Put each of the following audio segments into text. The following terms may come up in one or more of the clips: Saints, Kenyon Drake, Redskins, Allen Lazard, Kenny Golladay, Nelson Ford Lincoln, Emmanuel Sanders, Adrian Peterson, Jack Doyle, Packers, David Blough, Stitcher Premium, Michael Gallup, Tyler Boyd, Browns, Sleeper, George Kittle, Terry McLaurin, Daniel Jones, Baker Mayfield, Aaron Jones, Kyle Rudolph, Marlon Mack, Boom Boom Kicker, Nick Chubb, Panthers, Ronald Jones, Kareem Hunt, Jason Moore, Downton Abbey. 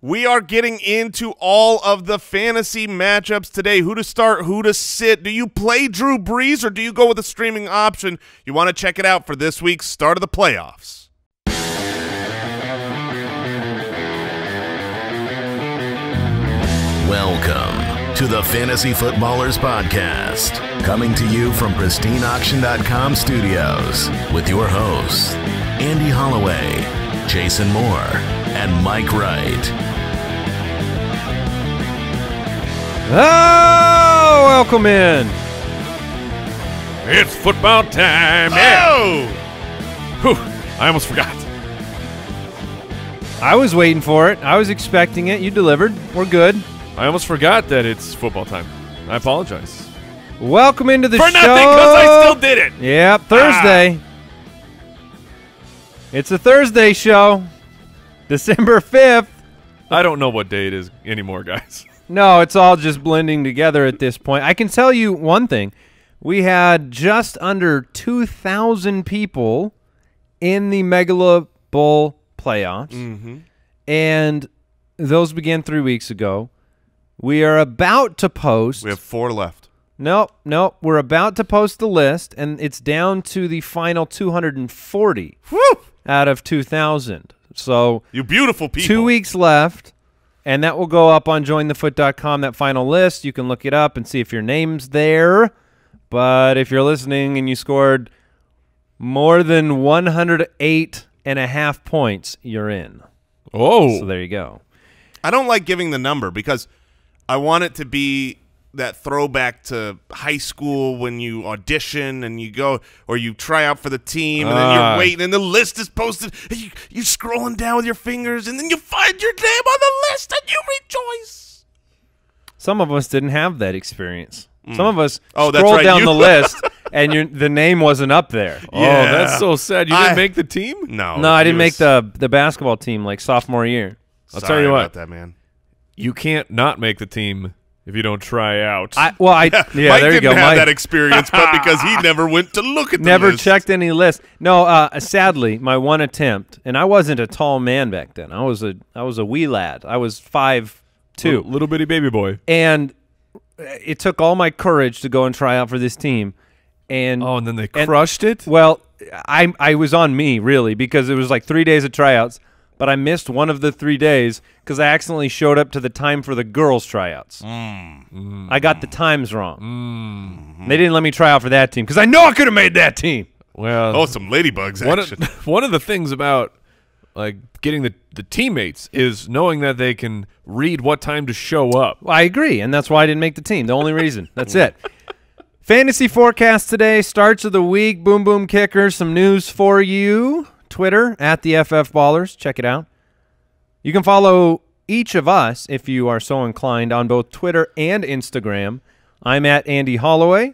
We are getting into all of the fantasy matchups today. Who to start, who to sit. Do you play Drew Brees or do you go with a streaming option? You want to check it out for this week's start of the playoffs. Welcome to the Fantasy Footballers Podcast, coming to you from PristineAuction.com studios with your hosts, Andy Holloway, Jason Moore, and Mike Wright. Oh, welcome in. It's football time. Oh! Whew, I almost forgot. I was waiting for it. I was expecting it. You delivered. We're good. I almost forgot that it's football time. I apologize. Welcome into the show. For nothing, because I still did it. Yeah, Thursday. It's a Thursday show, December 5th. I don't know what day it is anymore, guys. No, it's all just blending together at this point. I can tell you one thing. We had just under 2,000 people in the Megalo Bowl playoffs, and those began 3 weeks ago. We are about to post. We have four left. Nope. We're about to post the list, and it's down to the final 240 out of 2,000. So you beautiful people. 2 weeks left, and that will go up on jointhefoot.com, that final list. You can look it up and see if your name's there. But if you're listening and you scored more than 108.5 points, you're in. Oh. So there you go. I don't like giving the number because I want it to be that throwback to high school when you audition and you go or you try out for the team and then you're waiting and the list is posted and you're scrolling down with your fingers and then you find your name on the list and you rejoice. Some of us didn't have that experience. Some of us scrolled down the list and the name wasn't up there. Yeah. Oh, that's so sad. You didn't make the team? No. No, I didn't make the basketball team like sophomore year. I'll tell you what. Sorry about that, man. You can't not make the team if you don't try out. Mike there you go. Mike didn't have that experience, but because he never went to look at the list. Never checked any list. No, sadly, my one attempt, and I wasn't a tall man back then. I was a wee lad. I was 5'2". Little bitty baby boy. And it took all my courage to go and try out for this team. And oh, and then they crushed it? Well, I was on me, really, because it was like 3 days of tryouts. But I missed one of the 3 days because I accidentally showed up to the time for the girls' tryouts. I got the times wrong. They didn't let me try out for that team because I know I could have made that team. Well, some ladybugs action. One of the things about getting the teammates is knowing that they can read what time to show up. Well, I agree, and that's why I didn't make the team. The only reason. That's it. Fantasy forecast today, starts of the week, Boom Boom Kicker, some news for you. Twitter, @theFFBallers. Check it out. You can follow each of us, if you are so inclined, on both Twitter and Instagram. I'm @AndyHolloway.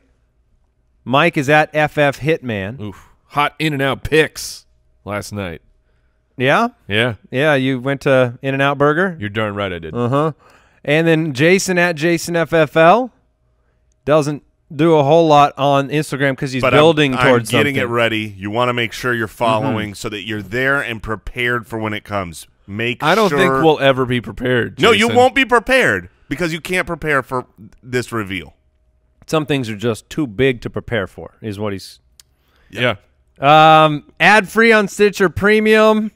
Mike is @FFHitman. Oof. Hot In-N-Out picks last night. Yeah? Yeah. Yeah, you went to In-N-Out Burger? You're darn right I did. Uh-huh. And then Jason @JasonFFL. Doesn't do a whole lot on Instagram because he's building towards something. Getting it ready. You want to make sure you're following so that you're there and prepared for when it comes. I don't think we'll ever be prepared, Jason. No, you won't be prepared because you can't prepare for this reveal. Some things are just too big to prepare for is what he's... Yeah. Ad-free on Stitcher Premium,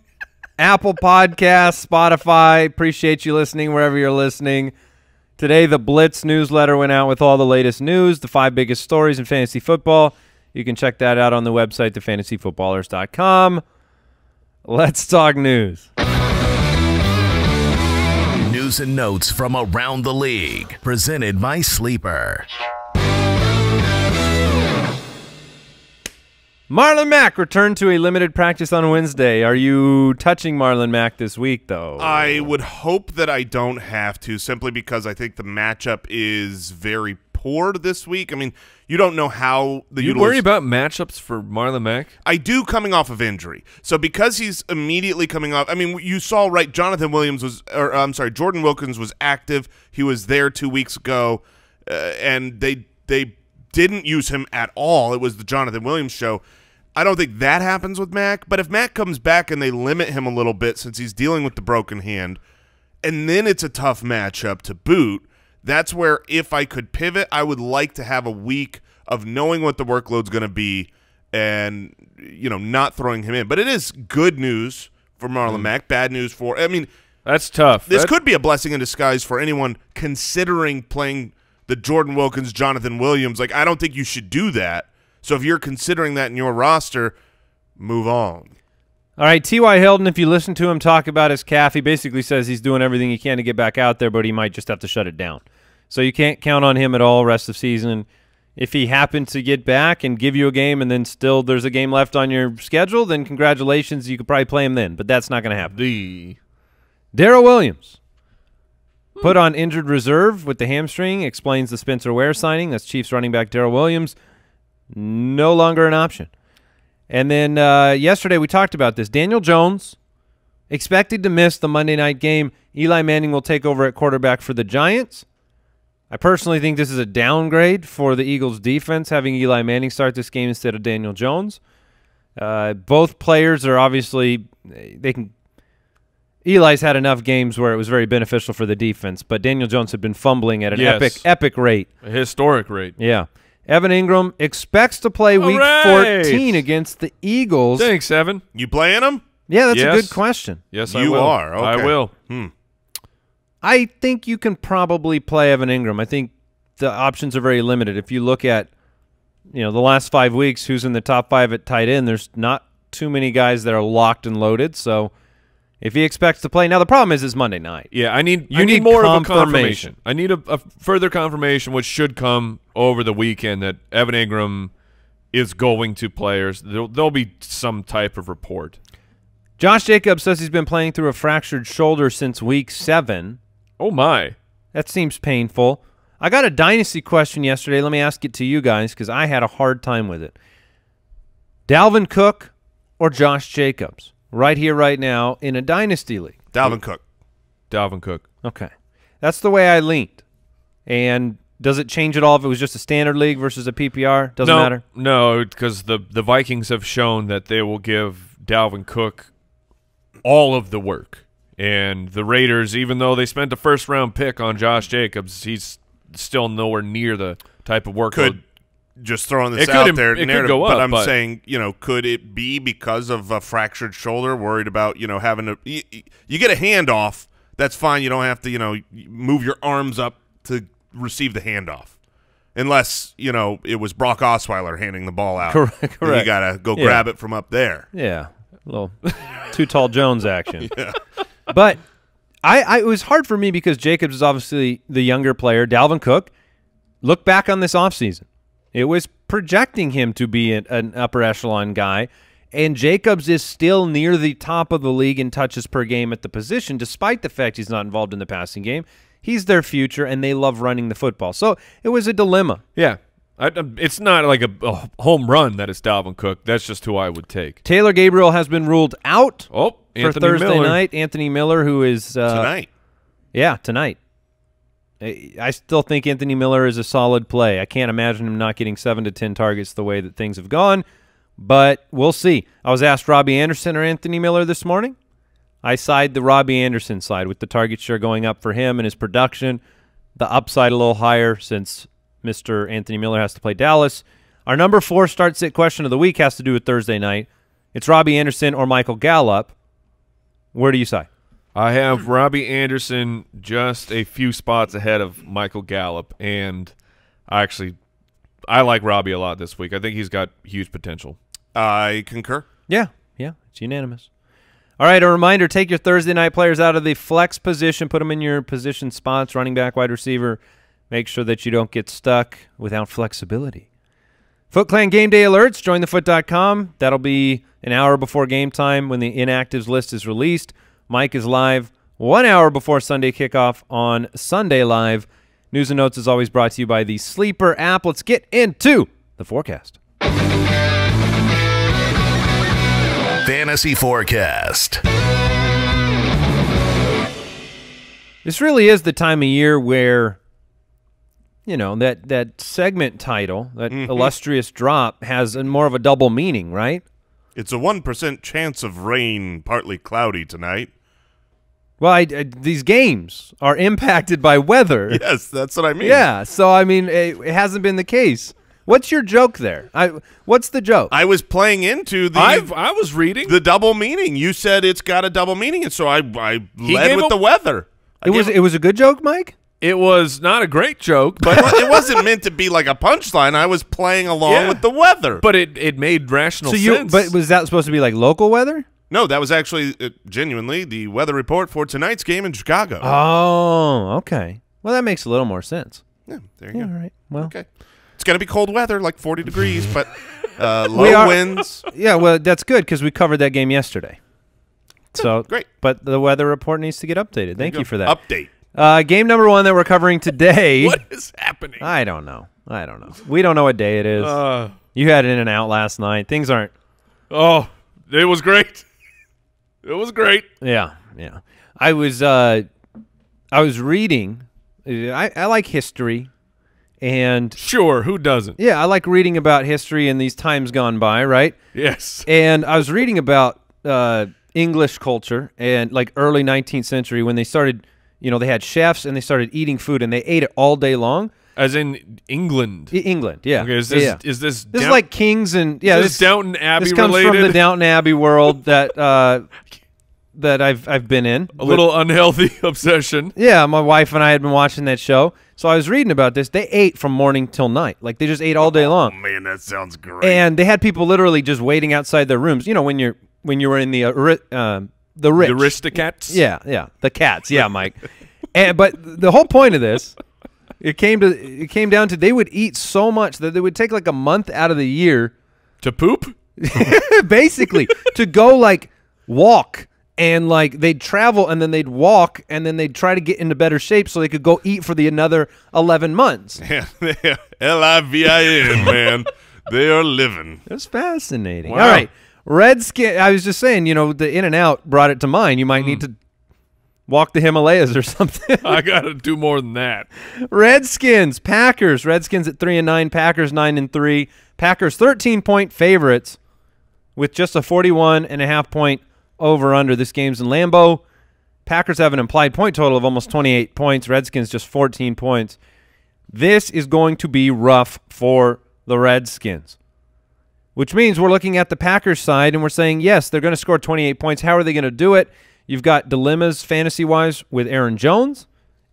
Apple Podcasts, Spotify. Appreciate you listening wherever you're listening. Today, the Blitz newsletter went out with all the latest news, the 5 biggest stories in fantasy football. You can check that out on the website, thefantasyfootballers.com. Let's talk news. News and notes from around the league, presented by Sleeper. Marlon Mack returned to a limited practice on Wednesday. Are you touching Marlon Mack this week, though? I would hope that I don't have to, simply because I think the matchup is very poor this week. I mean, you don't know how the you worry about matchups for Marlon Mack? I do, coming off of injury. So because he's immediately coming off, I mean, you saw, right, Jonathan Williams was, or I'm sorry, Jordan Wilkins was active. He was there 2 weeks ago, and they didn't use him at all. It was the Jonathan Williams show. I don't think that happens with Mack, but if Mack comes back and they limit him a little bit since he's dealing with the broken hand, And then it's a tough matchup to boot. That's where if I could pivot, I would like to have a week of knowing what the workload's going to be and, you know, not throwing him in. But it is good news for Marlon Mack, bad news for – I mean, that's tough. That could be a blessing in disguise for anyone considering playing the Jordan Wilkins, Jonathan Williams. Like, I don't think you should do that. So if you're considering that in your roster, move on. All right, T.Y. Hilton, if you listen to him talk about his calf, he basically says he's doing everything he can to get back out there, but he might just have to shut it down. So you can't count on him at all rest of season. If he happens to get back and give you a game and then still there's a game left on your schedule, then congratulations, you could probably play him then, but that's not going to happen. Darrell Williams, put on injured reserve with the hamstring, explains the Spencer Ware signing. That's Chiefs running back Darrell Williams. No longer an option. And then yesterday we talked about this. Daniel Jones expected to miss the Monday night game. Eli Manning will take over at quarterback for the Giants. I personally think this is a downgrade for the Eagles defense, having Eli Manning start this game instead of Daniel Jones. Both players are obviously – they can – Eli's had enough games where it was very beneficial for the defense, but Daniel Jones had been fumbling at an epic rate. A historic rate. Yeah. Evan Ingram expects to play week 14 against the Eagles. Thanks, Evan. You playing him? Yeah, that's a good question. Yes, I will. You are. Okay. I will. I think you can probably play Evan Ingram. I think the options are very limited. If you look at, you know, the last 5 weeks, who's in the top five at tight end, there's not too many guys that are locked and loaded. So if he expects to play. Now, the problem is it's Monday night. Yeah, I need more confirmation. I need a further confirmation, which should come over the weekend, that Evan Ingram is going to players. There'll be some type of report. Josh Jacobs says he's been playing through a fractured shoulder since week 7. Oh, my. That seems painful. I got a dynasty question yesterday. Let me ask it to you guys because I had a hard time with it. Dalvin Cook or Josh Jacobs? Right here, right now, in a dynasty league. Dalvin Cook. Dalvin Cook. Okay. That's the way I leaned. And does it change at all if it was just a standard league versus a PPR? Doesn't matter? No, because the Vikings have shown that they will give Dalvin Cook all of the work. And the Raiders, even though they spent a first-round pick on Josh Jacobs, he's still nowhere near the type of workload. Just throwing this out there, but I'm saying, you know, could it be because of a fractured shoulder, worried about, you know, having to you get a handoff, that's fine. You don't have to, you know, move your arms up to receive the handoff. Unless, you know, it was Brock Osweiler handing the ball out. Correct. You got to go grab it from up there. Yeah. A little too tall Jones action. Yeah. But it was hard for me because Jacobs is obviously the younger player. Dalvin Cook, look back on this offseason. It was projecting him to be an upper echelon guy, and Jacobs is still near the top of the league in touches per game at the position, despite the fact he's not involved in the passing game. He's their future, and they love running the football. So it was a dilemma. Yeah. It's not like a home run that it's Dalvin Cook. That's just who I would take. Taylor Gabriel has been ruled out for Thursday night. Anthony Miller, who is tonight. Yeah, tonight. I still think Anthony Miller is a solid play. I can't imagine him not getting 7 to 10 targets the way that things have gone, but we'll see. I was asked Robbie Anderson or Anthony Miller this morning. I side the Robbie Anderson side with the target share going up for him and his production, the upside a little higher since Mr. Anthony Miller has to play Dallas. Our number 4 start-sit question of the week has to do with Thursday night. It's Robbie Anderson or Michael Gallup. Where do you side? I have Robbie Anderson just a few spots ahead of Michael Gallup, and I like Robbie a lot this week. I think he's got huge potential. I concur. Yeah, it's unanimous. All right, a reminder, take your Thursday night players out of the flex position, put them in your position spots, running back, wide receiver. Make sure that you don't get stuck without flexibility. Foot Clan Game Day Alerts, jointhefoot.com. That'll be an hour before game time when the inactives list is released. Mike is live 1 hour before Sunday kickoff on Sunday Live. News and Notes is always brought to you by the Sleeper app. Let's get into the forecast. Fantasy Forecast. This really is the time of year where, you know, that segment title, that illustrious drop, has more of a double meaning, right? It's a 1% chance of rain, partly cloudy tonight. Well, these games are impacted by weather. Yes, that's what I mean. Yeah, so I mean, it hasn't been the case. What's your joke there? What's the joke? I was playing into the. I was reading the double meaning. You said it's got a double meaning, and so I led with the weather. It was a good joke, Mike. It was not a great joke, but it wasn't meant to be like a punchline. I was playing along with the weather, but it made rational sense. But was that supposed to be like local weather? No, that was actually genuinely the weather report for tonight's game in Chicago. Oh, okay. Well, that makes a little more sense. Yeah, there you go. All right. Well, okay. It's going to be cold weather, like 40 degrees, but low winds. Yeah, well, that's good because we covered that game yesterday. So great. But the weather report needs to get updated. Thank you for that update. Game number one that we're covering today. What is happening? I don't know. I don't know. We don't know what day it is. You had In-N-Out last night. Things aren't. Oh, it was great. It was great. Yeah, yeah. I was reading. I like history, and sure, who doesn't? Yeah, I like reading about history and these times gone by, right? Yes. And I was reading about English culture and like early 19th century when they started. You know, they had chefs and they started eating food and they ate it all day long. As in England? England, yeah. Okay, is this is like kings and... yeah. Is this Downton Abbey related? This comes from the Downton Abbey world that I've been in. A little unhealthy obsession. Yeah, my wife and I had been watching that show. So I was reading about this. They ate from morning till night. Like, they just ate all day long. Oh, man, that sounds great. And they had people literally just waiting outside their rooms. You know, when you were in the rich. The aristocrats? Yeah, yeah. The cats, yeah, Mike. But the whole point of this... It came down to they would eat so much that they would take like a month out of the year to poop, basically to go like walk and like they'd travel and then they'd walk and then they'd try to get into better shape so they could go eat for the another 11 months. L-I-V-I-N, man, they are living. That's fascinating. Wow. All right, Redskins. I was just saying, you know, the In-N-Out brought it to mind. You might need to. Walk the Himalayas or something. I got to do more than that. Redskins, Packers. Redskins at 3-9, Packers 9-3. Packers 13-point favorites with just a 41.5-point over-under. This game's in Lambeau. Packers have an implied point total of almost 28 points. Redskins just 14 points. This is going to be rough for the Redskins, which means we're looking at the Packers side and we're saying, yes, they're going to score 28 points. How are they going to do it? You've got dilemmas fantasy-wise with Aaron Jones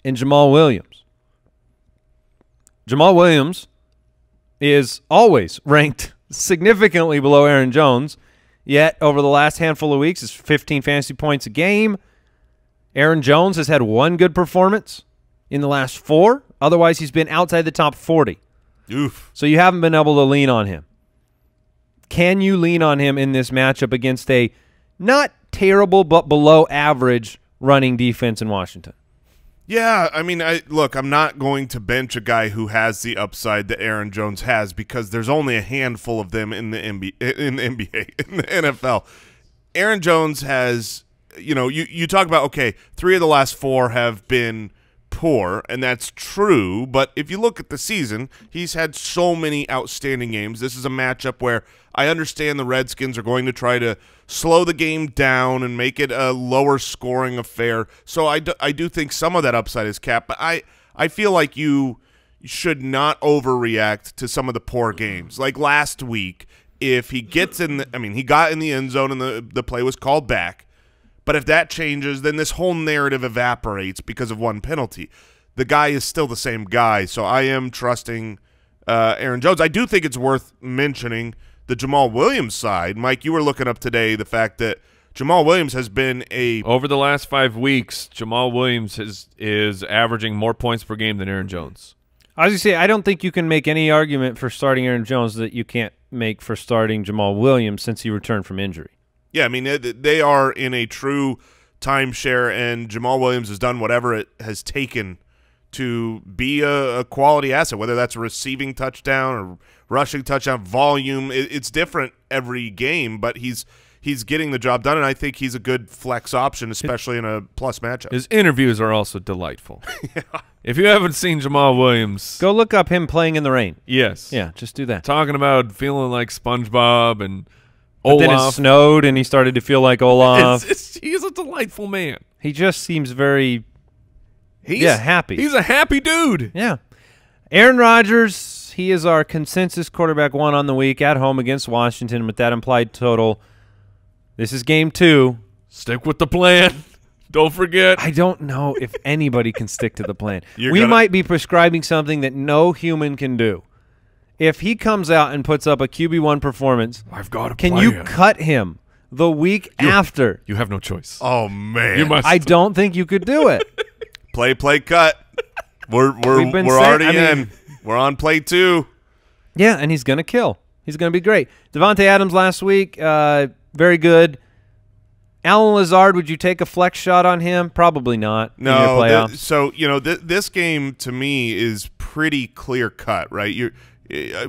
and Jamal Williams. Jamal Williams is always ranked significantly below Aaron Jones, yet over the last handful of weeks, it's 15 fantasy points a game. Aaron Jones has had one good performance in the last four. Otherwise, he's been outside the top 40. Oof. So you haven't been able to lean on him. Can you lean on him in this matchup against a not terrible but below average running defense in Washington? Yeah, I mean, look, I'm not going to bench a guy who has the upside that Aaron Jones has because there's only a handful of them in the NBA, in the NFL. Aaron Jones has, you know, you talk about, okay, three of the last four have been poor, and that's true, but if you look at the season, he's had so many outstanding games. This is a matchup where I understand the Redskins are going to try to slow the game down and make it a lower scoring affair, so I do think some of that upside is capped, but I feel like you should not overreact to some of the poor games. Like last week, if he gets in the, I mean, he got in the end zone and the play was called back. But if that changes, then this whole narrative evaporates because of one penalty. The guy is still the same guy, so I am trusting Aaron Jones. I do think it's worth mentioning the Jamal Williams side. Mike, you were looking up today the fact that Jamal Williams has been a... Over the last 5 weeks, Jamal Williams is averaging more points per game than Aaron Jones. I was going to say, I don't think you can make any argument for starting Aaron Jones that you can't make for starting Jamal Williams since he returned from injury. Yeah, I mean, they are in a true timeshare, and Jamal Williams has done whatever it has taken to be a quality asset, whether that's a receiving touchdown or rushing touchdown volume. It's different every game, but he's getting the job done, and I think he's a good flex option, especially in a plus matchup. His interviews are also delightful. Yeah. If you haven't seen Jamal Williams, go look up him playing in the rain. Yes. Yeah, just do that. Talking about feeling like SpongeBob and Olaf. Then it snowed, and he started to feel like Olaf. He's a delightful man. He just seems very happy. He's a happy dude. Yeah. Aaron Rodgers, he is our consensus quarterback one on the week at home against Washington with that implied total. This is game two. Stick with the plan. Don't forget. I don't know if anybody can stick to the plan. We might be prescribing something that no human can do. If he comes out and puts up a QB1 performance, I've got to can you cut him the week after? You have no choice. Oh, man. You must. I don't think you could do it. Play, play, cut. We're already in. We're on play two. Yeah, and he's going to kill. He's going to be great. Devontae Adams last week, very good. Allen Lazard, would you take a flex shot on him? Probably not. No. So, you know, this game to me is pretty clear cut, right?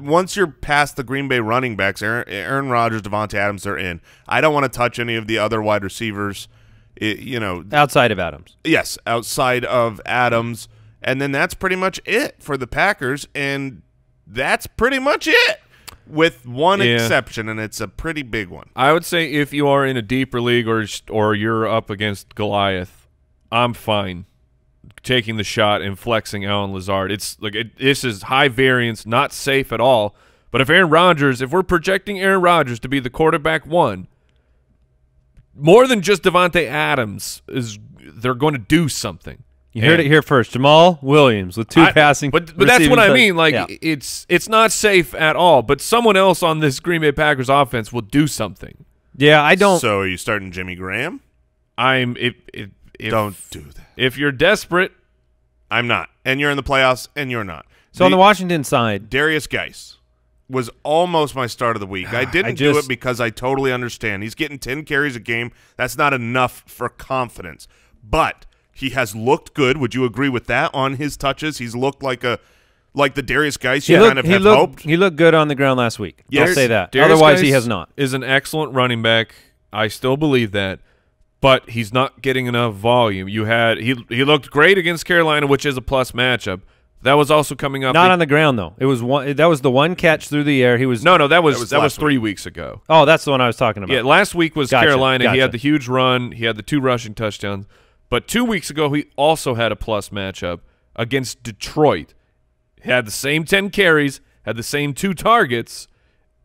Once you're past the Green Bay running backs, Aaron Rodgers, Devontae Adams, they're in. I don't want to touch any of the other wide receivers, you know. Outside of Adams. Yes, outside of Adams. And then that's pretty much it for the Packers, and that's pretty much it with one exception, and it's a pretty big one. I would say if you are in a deeper league or you're up against Goliath, I'm fine taking the shot and flexing Allen Lazard. It's like this is high variance, not safe at all. But if Aaron Rodgers, if we're projecting Aaron Rodgers to be the quarterback one, more than just Devontae Adams, they're going to do something. You heard it here first. Jamal Williams with two passing. But that's what I mean. Like it's not safe at all. But someone else on this Green Bay Packers offense will do something. Yeah, I don't. So are you starting Jimmy Graham? Don't do that. If you're desperate, I'm not. And you're in the playoffs, and you're not. So on the Washington side, Darius Geis was almost my start of the week. I didn't do it because I totally understand. He's getting 10 carries a game. That's not enough for confidence. But he has looked good. Would you agree with that? On his touches, he's looked like a the Darius Geis you kind of have hoped. He looked good on the ground last week. Yes. I'll say that. Darius Otherwise, Geis he has not. Is an excellent running back. I still believe that. But he's not getting enough volume. You had he looked great against Carolina, which is a plus matchup. That was also coming up. Not on the ground though. It was one. That was the one catch through the air. He was no. That was 3 weeks ago. Oh, that's the one I was talking about. Yeah, last week was Carolina. Gotcha. He had the huge run. He had the 2 rushing touchdowns. But 2 weeks ago, he also had a plus matchup against Detroit. He had the same 10 carries. Had the same 2 targets.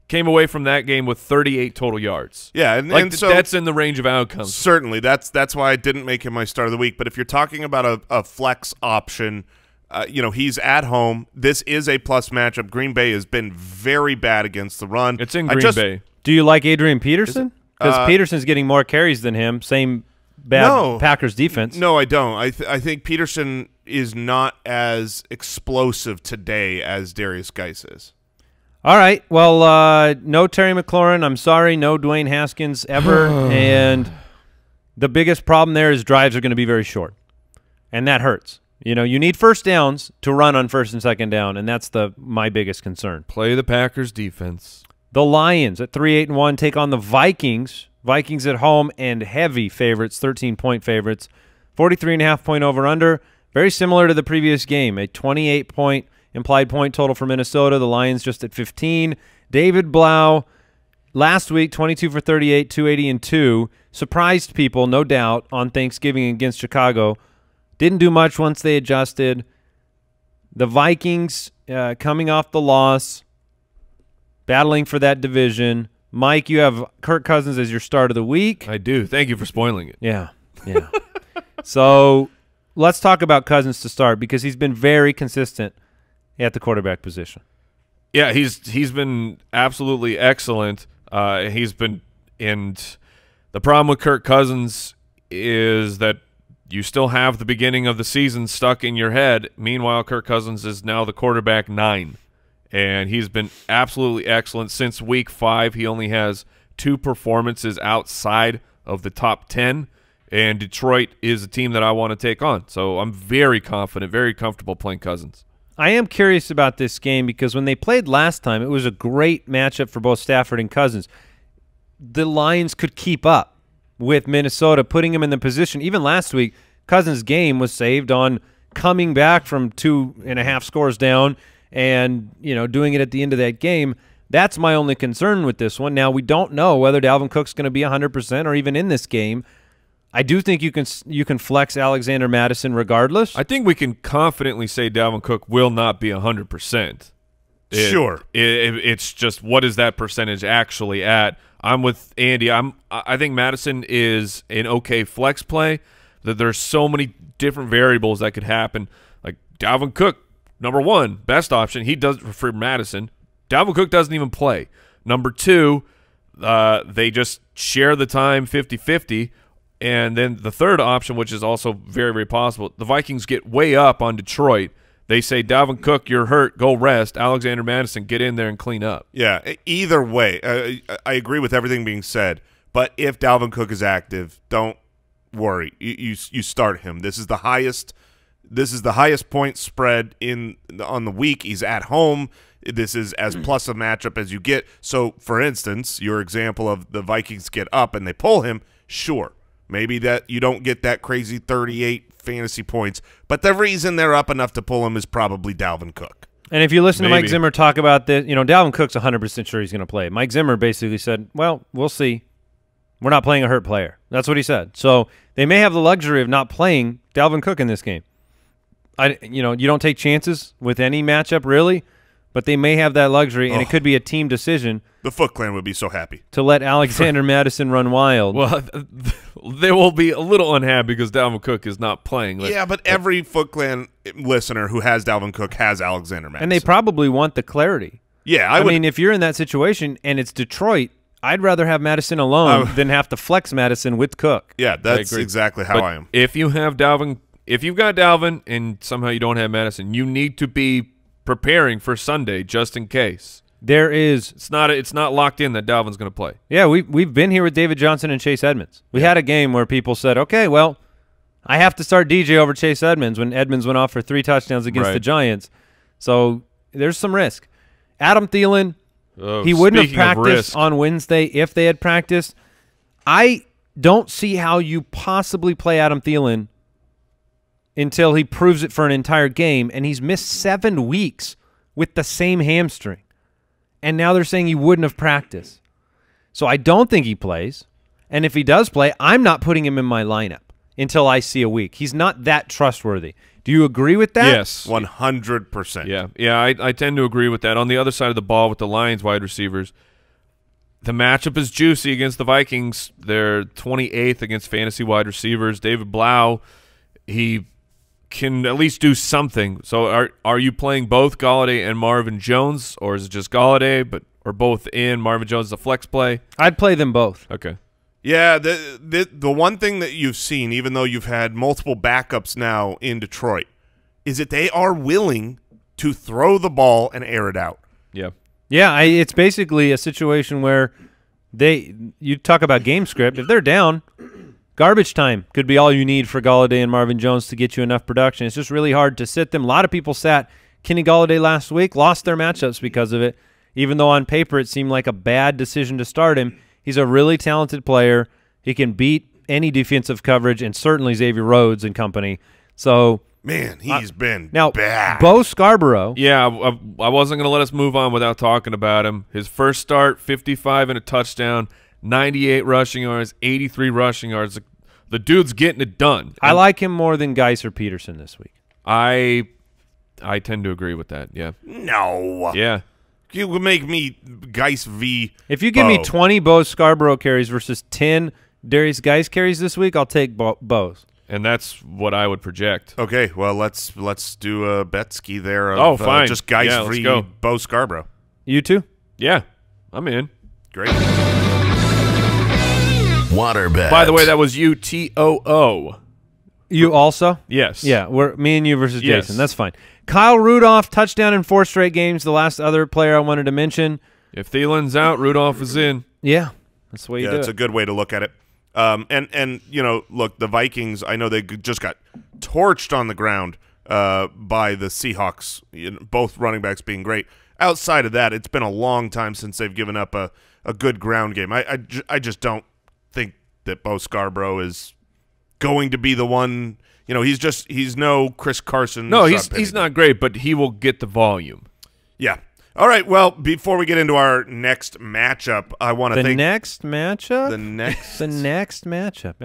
Came away from that game with 38 total yards. Yeah, and so that's in the range of outcomes. Certainly, that's why I didn't make him my start of the week. But if you're talking about a flex option, you know, he's at home. This is a plus matchup. Green Bay has been very bad against the run. It's in Green Bay. Do you like Adrian Peterson? Because Peterson's getting more carries than him. Same bad Packers defense. No, I don't. I think Peterson is not as explosive today as Darius Geis is. All right. Well, no Terry McLaurin. I'm sorry. No Dwayne Haskins ever. And the biggest problem there is drives are going to be very short, and that hurts. You know, you need first downs to run on first and second down, and that's my biggest concern. Play the Packers defense. The Lions at 3-8-1 take on the Vikings. Vikings at home and heavy favorites, 13-point favorites, 43.5-point over/under. Very similar to the previous game, a 28-point. Implied point total for Minnesota. The Lions just at 15. David Blau last week, 22 for 38, 280 and 2. Surprised people, no doubt, on Thanksgiving against Chicago. Didn't do much once they adjusted. The Vikings coming off the loss, battling for that division. Mike, you have Kirk Cousins as your start of the week. I do. Thank you for spoiling it. Yeah, yeah. So let's talk about Cousins to start because he's been very consistent at the quarterback position. Yeah, he's been absolutely excellent. And the problem with Kirk Cousins is that you still have the beginning of the season stuck in your head. Meanwhile, Kirk Cousins is now the quarterback 9, and he's been absolutely excellent since week 5. He only has 2 performances outside of the top 10, and Detroit is a team that I want to take on. So I'm very confident, very comfortable playing Cousins. I am curious about this game because when they played last time, it was a great matchup for both Stafford and Cousins. The Lions could keep up with Minnesota, putting them in the position. Even last week, Cousins' game was saved on coming back from 2.5 scores down and, you know, doing it at the end of that game. That's my only concern with this one. Now, we don't know whether Dalvin Cook's going to be 100% or even in this game. I do think you can flex Alexander Mattison regardless. I think we can confidently say Dalvin Cook will not be 100%. Sure. It's just, what is that percentage actually at? I'm with Andy. I think Madison is an okay flex play. That there's so many different variables that could happen. Like Dalvin Cook, number one, best option. He does for Madison. Dalvin Cook doesn't even play. Number two, they just share the time 50-50. And then the third option, which is also very, very possible, the Vikings get way up on Detroit. They say, Dalvin Cook, you're hurt. Go rest. Alexander Mattison, get in there and clean up. Yeah, either way, I agree with everything being said. But if Dalvin Cook is active, don't worry. You start him. This is the highest point spread on the week. He's at home. This is as plus a matchup as you get. So, for instance, your example of the Vikings get up and they pull him, sure. Maybe that you don't get that crazy 38 fantasy points, but the reason they're up enough to pull him is probably Dalvin Cook. And if you listen to Mike Zimmer talk about this, you know, Dalvin Cook's 100% sure he's going to play. Mike Zimmer basically said, well, we'll see. We're not playing a hurt player. That's what he said. So they may have the luxury of not playing Dalvin Cook in this game. You don't take chances with any matchup, really, but they may have that luxury, and it could be a team decision. The Foot Clan would be so happy. To let Alexander Mattison run wild. Well, they will be a little unhappy because Dalvin Cook is not playing. Yeah, but every Foot Clan listener who has Dalvin Cook has Alexander Mattison. And they probably want the clarity. Yeah, I mean, if you're in that situation and it's Detroit, I'd rather have Madison alone than have to flex Madison with Cook. Yeah, that's exactly how I am. If you have Dalvin, if you've got Dalvin and somehow you don't have Madison, you need to be preparing for Sunday just in case. There is. It's not locked in that Dalvin's going to play. Yeah, we've been here with David Johnson and Chase Edmonds. We had a game where people said, okay, well, I have to start DJ over Chase Edmonds when Edmonds went off for 3 touchdowns against the Giants. So there's some risk. Adam Thielen, he wouldn't have practiced on Wednesday if they had practiced. I don't see how you possibly play Adam Thielen until he proves it for an entire game, and he's missed 7 weeks with the same hamstring. And now they're saying he wouldn't have practiced. So I don't think he plays. And if he does play, I'm not putting him in my lineup until I see a week. He's not that trustworthy. Do you agree with that? Yes. 100%. Yeah, I tend to agree with that. On the other side of the ball with the Lions wide receivers, the matchup is juicy against the Vikings. They're 28th against fantasy wide receivers. David Blau, he can at least do something. So are you playing both Golladay and Marvin Jones, or is it just Golladay or both in? Marvin Jones is a flex play. I'd play them both. Okay. Yeah, the one thing that you've seen, even though you've had multiple backups now in Detroit, is that they are willing to throw the ball and air it out. Yeah. Yeah, it's basically a situation where you talk about game script. If they're down, garbage time could be all you need for Golladay and Marvin Jones to get you enough production. It's just really hard to sit them. A lot of people sat Kenny Golladay last week, lost their matchups because of it, even though on paper it seemed like a bad decision to start him. He's a really talented player. He can beat any defensive coverage, and certainly Xavier Rhodes and company. So, man, he's been bad. Bo Scarborough. Yeah, I wasn't going to let us move on without talking about him. His first start, 55 and a touchdown, 98 rushing yards, 83 rushing yards. The dude's getting it done. And I like him more than Geiser Peterson this week. I tend to agree with that, yeah. No. Yeah. You would make me Geis v. If you give me 20 Bo Scarborough carries versus 10 Darius Geis carries this week, I'll take Bo's. And that's what I would project. Okay, well, let's do a bet ski there. Fine. Just Geis v. Bo Scarborough. You too? Yeah, I'm in. Great. Water bet. By the way, that was UTOO. You also? Yes. Yeah, we're me and you versus Jason. That's fine. Kyle Rudolph, touchdown in 4 straight games. The last other player I wanted to mention. If Thielen's out, Rudolph is in. Yeah, that's the way you do it. Yeah, that's a good way to look at it. And you know, look, the Vikings, I know they just got torched on the ground by the Seahawks, both running backs being great. Outside of that, it's been a long time since they've given up a good ground game. I just don't think that Bo Scarborough is going to be the one. You know, he's no Chris Carson. No, he's not great, but he will get the volume. Yeah. All right, well, before we get into our next matchup, I want to thank... The next matchup.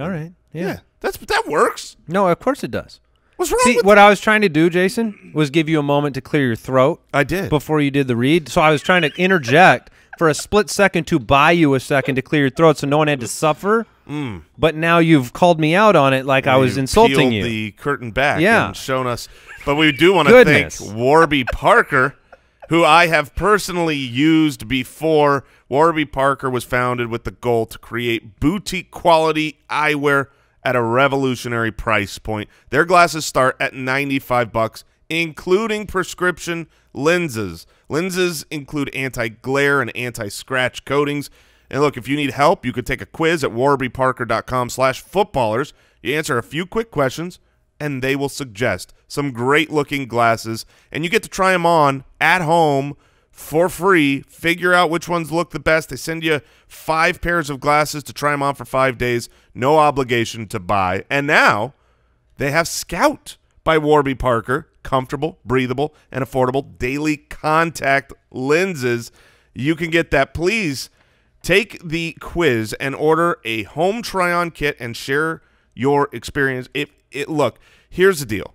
All right. Yeah. That works. No, of course it does. What's wrong with what I was trying to do, Jason, was give you a moment to clear your throat. I did. Before you did the read. So I was trying to interject for a split second to buy you a second to clear your throat so no one had to suffer. Mm. But now you've called me out on it like I was insulting you. The curtain back and shown us. But we do want to thank Warby Parker, who I have personally used before. Warby Parker was founded with the goal to create boutique quality eyewear at a revolutionary price point. Their glasses start at $95, including prescription lenses. Lenses include anti-glare and anti-scratch coatings. And look, if you need help, you could take a quiz at warbyparker.com/footballers. You answer a few quick questions, and they will suggest some great-looking glasses. And you get to try them on at home for free. Figure out which ones look the best. They send you 5 pairs of glasses to try them on for 5 days. No obligation to buy. And now they have Scout by Warby Parker. Comfortable, breathable, and affordable daily contact lenses. You can get that. Please take the quiz and order a home try-on kit and share your experience. Look, here's the deal.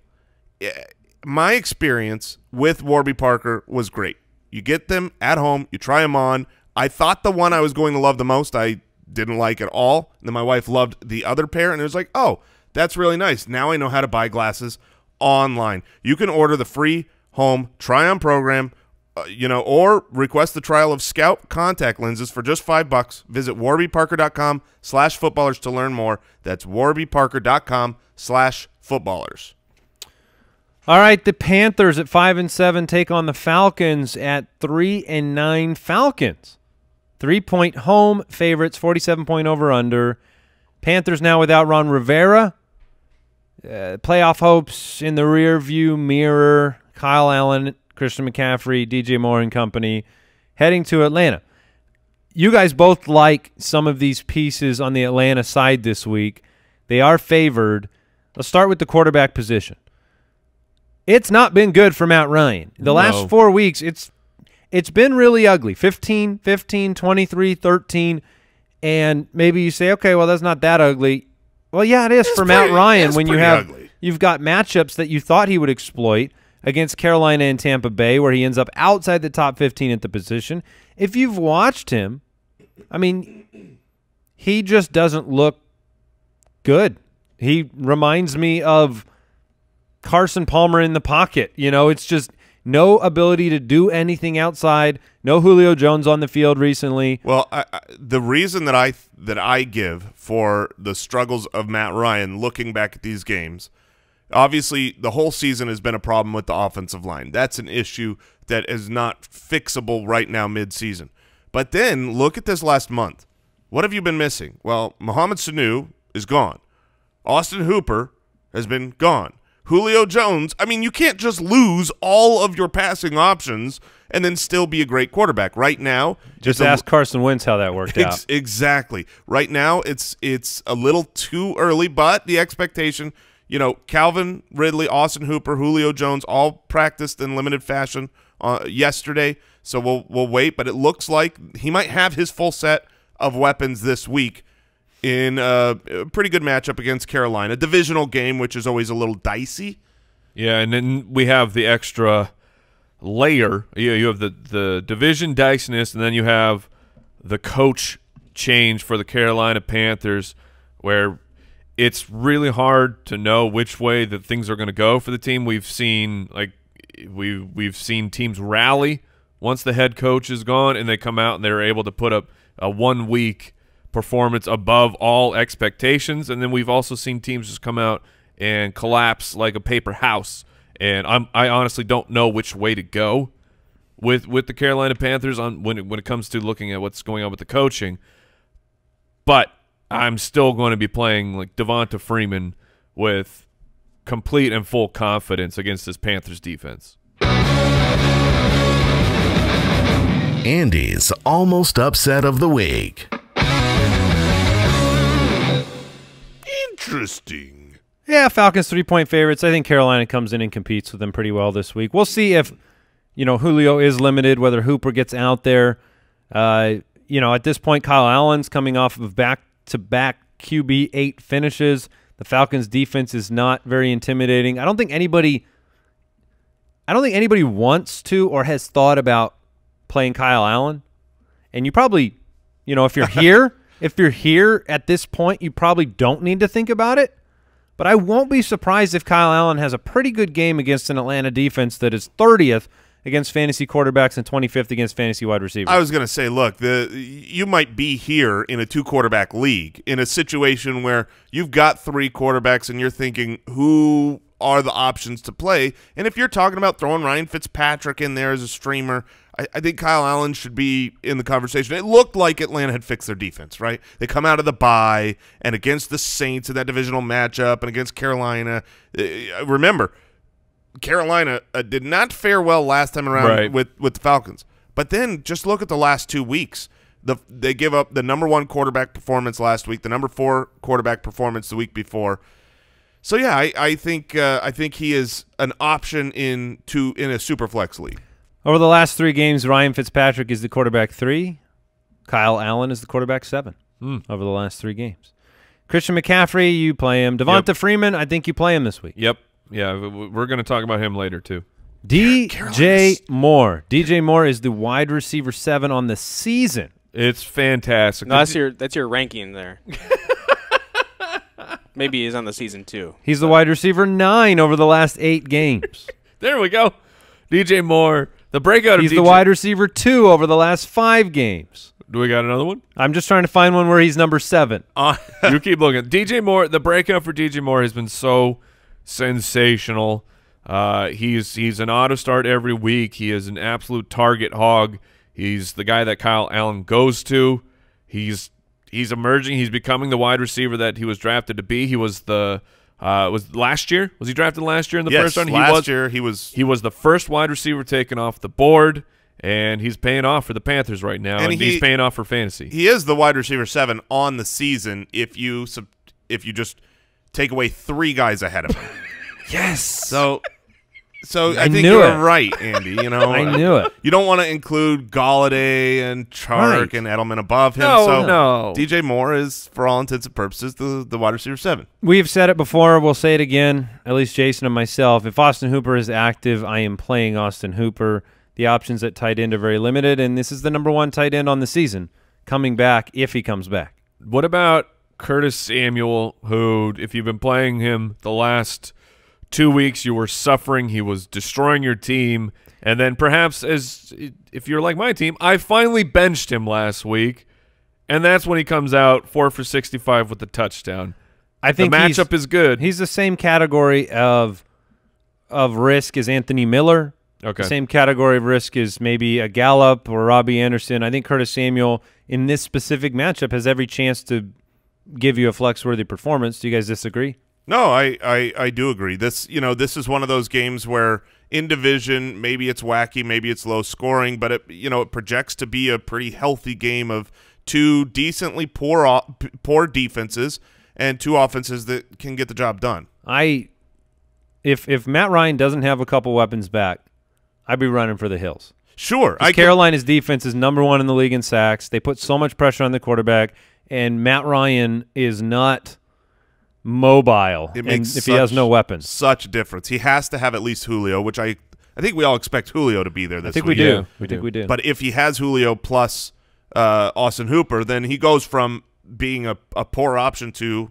My experience with Warby Parker was great. You get them at home. You try them on. I thought the one I was going to love the most, I didn't like at all. And then my wife loved the other pair, and it was like, oh, that's really nice. Now I know how to buy glasses online. You can order the free home try-on program, or request the trial of Scout contact lenses for just $5. Visit warbyparker.com/footballers to learn more. That's warbyparker.com/footballers. All right, the Panthers at 5-7 take on the Falcons at 3-9. Falcons, 3-point home favorites, 47-point over/under. Panthers now without Ron Rivera. Playoff hopes in the rearview mirror. Kyle Allen, Christian McCaffrey, DJ Moore and company heading to Atlanta. You guys both like some of these pieces on the Atlanta side this week. They are favored. Let's start with the quarterback position. It's not been good for Matt Ryan. The last 4 weeks, it's been really ugly. 15, 23, 13. And maybe you say, okay, well, that's not that ugly. Well, yeah, it is for Matt Ryan when you you've got matchups that you thought he would exploit against Carolina and Tampa Bay where he ends up outside the top 15 at the position. If you've watched him, I mean, he just doesn't look good. He reminds me of Carson Palmer in the pocket. You know, it's just no ability to do anything outside. No Julio Jones on the field recently. Well, the reason that I give for the struggles of Matt Ryan looking back at these games, obviously the whole season has been a problem with the offensive line. That's an issue that is not fixable right now midseason. But then look at this last month. What have you been missing? Well, Mohamed Sanu is gone. Austin Hooper has been gone. Julio Jones, I mean, you can't just lose all of your passing options and then still be a great quarterback. Right now, just ask Carson Wentz how that worked out. Exactly. Right now, it's a little too early, but the expectation, you know, Calvin Ridley, Austin Hooper, Julio Jones all practiced in limited fashion yesterday, so we'll wait. But it looks like he might have his full set of weapons this week in a pretty good matchup against Carolina. Divisional game, which is always a little dicey. Yeah, and then we have the extra layer. You have the division diciness, and then you have the coach change for the Carolina Panthers where it's really hard to know which way that things are going to go for the team. We've seen we've seen teams rally once the head coach is gone, and they come out and they're able to put up a one-week performance above all expectations, and then we've also seen teams just come out and collapse like a paper house. And I honestly don't know which way to go with the Carolina Panthers on when it comes to looking at what's going on with the coaching. But I'm still going to be playing like Devonta Freeman with complete and full confidence against this Panthers defense. Andy's almost upset of the week. Interesting. Yeah, Falcons 3-point favorites. I think Carolina comes in and competes with them pretty well this week. We'll see if You know, Julio is limited, whether Hooper gets out there. You know, at this point, Kyle Allen's coming off of back-to-back QB8 finishes. The Falcons' defense is not very intimidating. I don't think anybody wants to or has thought about playing Kyle Allen. And you probably, you know, if you're here at this point, you probably don't need to think about it. But I won't be surprised if Kyle Allen has a pretty good game against an Atlanta defense that is 30th against fantasy quarterbacks and 25th against fantasy wide receivers. I was going to say, look, you might be here in a two-quarterback league in a situation where you've got three quarterbacks and you're thinking, who are the options to play? And if you're talking about throwing Ryan Fitzpatrick in there as a streamer, I think Kyle Allen should be in the conversation. It looked like Atlanta had fixed their defense, right? They come out of the bye, and against the Saints in that divisional matchup and against Carolina. Remember, Carolina did not fare well last time around with the Falcons. But then just look at the last 2 weeks. They give up the number 1 quarterback performance last week, the number 4 quarterback performance the week before. So, yeah, I think he is an option in a super flex league. Over the last 3 games, Ryan Fitzpatrick is the quarterback 3. Kyle Allen is the quarterback 7 over the last 3 games. Christian McCaffrey, you play him. Devonta Freeman, I think you play him this week. Yep. Yeah, we're going to talk about him later too. DJ Moore. DJ Moore is the wide receiver 7 on the season. It's fantastic. No, that's your ranking there. Maybe he's on the season too. He's the wide receiver 9 over the last 8 games. There we go. DJ Moore. The breakout of DJ. He's the wide receiver 2 over the last 5 games. Do we got another one? I'm just trying to find one where he's number 7. You keep looking. DJ Moore, the breakout for DJ Moore has been so sensational. He's an auto start every week. He is an absolute target hog. He's the guy that Kyle Allen goes to. He's emerging. He's becoming the wide receiver that he was drafted to be. He was the was last year? Was he drafted last year in the first round? Last year he was the first wide receiver taken off the board, and he's paying off for the Panthers right now, and he's paying off for fantasy. He is the wide receiver 7 on the season if you just take away 3 guys ahead of him. Yes. So I think you're right, Andy. You know, I knew it. You don't want to include Galladay and Chark and Edelman above him. No. DJ Moore is, for all intents and purposes, the wide receiver 7. We've said it before. We'll say it again. At least Jason and myself. If Austin Hooper is active, I am playing Austin Hooper. The options at tight end are very limited, and this is the number 1 tight end on the season, coming back if he comes back. What about Curtis Samuel, who, if you've been playing him the last 2 weeks, you were suffering. He was destroying your team. And then perhaps, if you're like my team, I finally benched him last week, and that's when he comes out 4 for 65 with the touchdown. I think the matchup is good. He's the same category of risk as Anthony Miller. Okay. The same category of risk is maybe a Gallup or Robbie Anderson. I think Curtis Samuel in this specific matchup has every chance to give you a flex-worthy performance. Do you guys disagree? No, I do agree. This is one of those games where in division maybe it's wacky, maybe it's low scoring, but it projects to be a pretty healthy game of 2 decently poor defenses and 2 offenses that can get the job done. If Matt Ryan doesn't have a couple weapons back, I'd be running for the hills. Sure, Carolina's defense is number 1 in the league in sacks. They put so much pressure on the quarterback, and Matt Ryan is not mobile. It makes if he has no weapons, such difference. He has to have at least Julio, which I think we all expect Julio to be there. I think we do. Yeah, we do. But if he has Julio plus Austin Hooper, then he goes from being a poor option to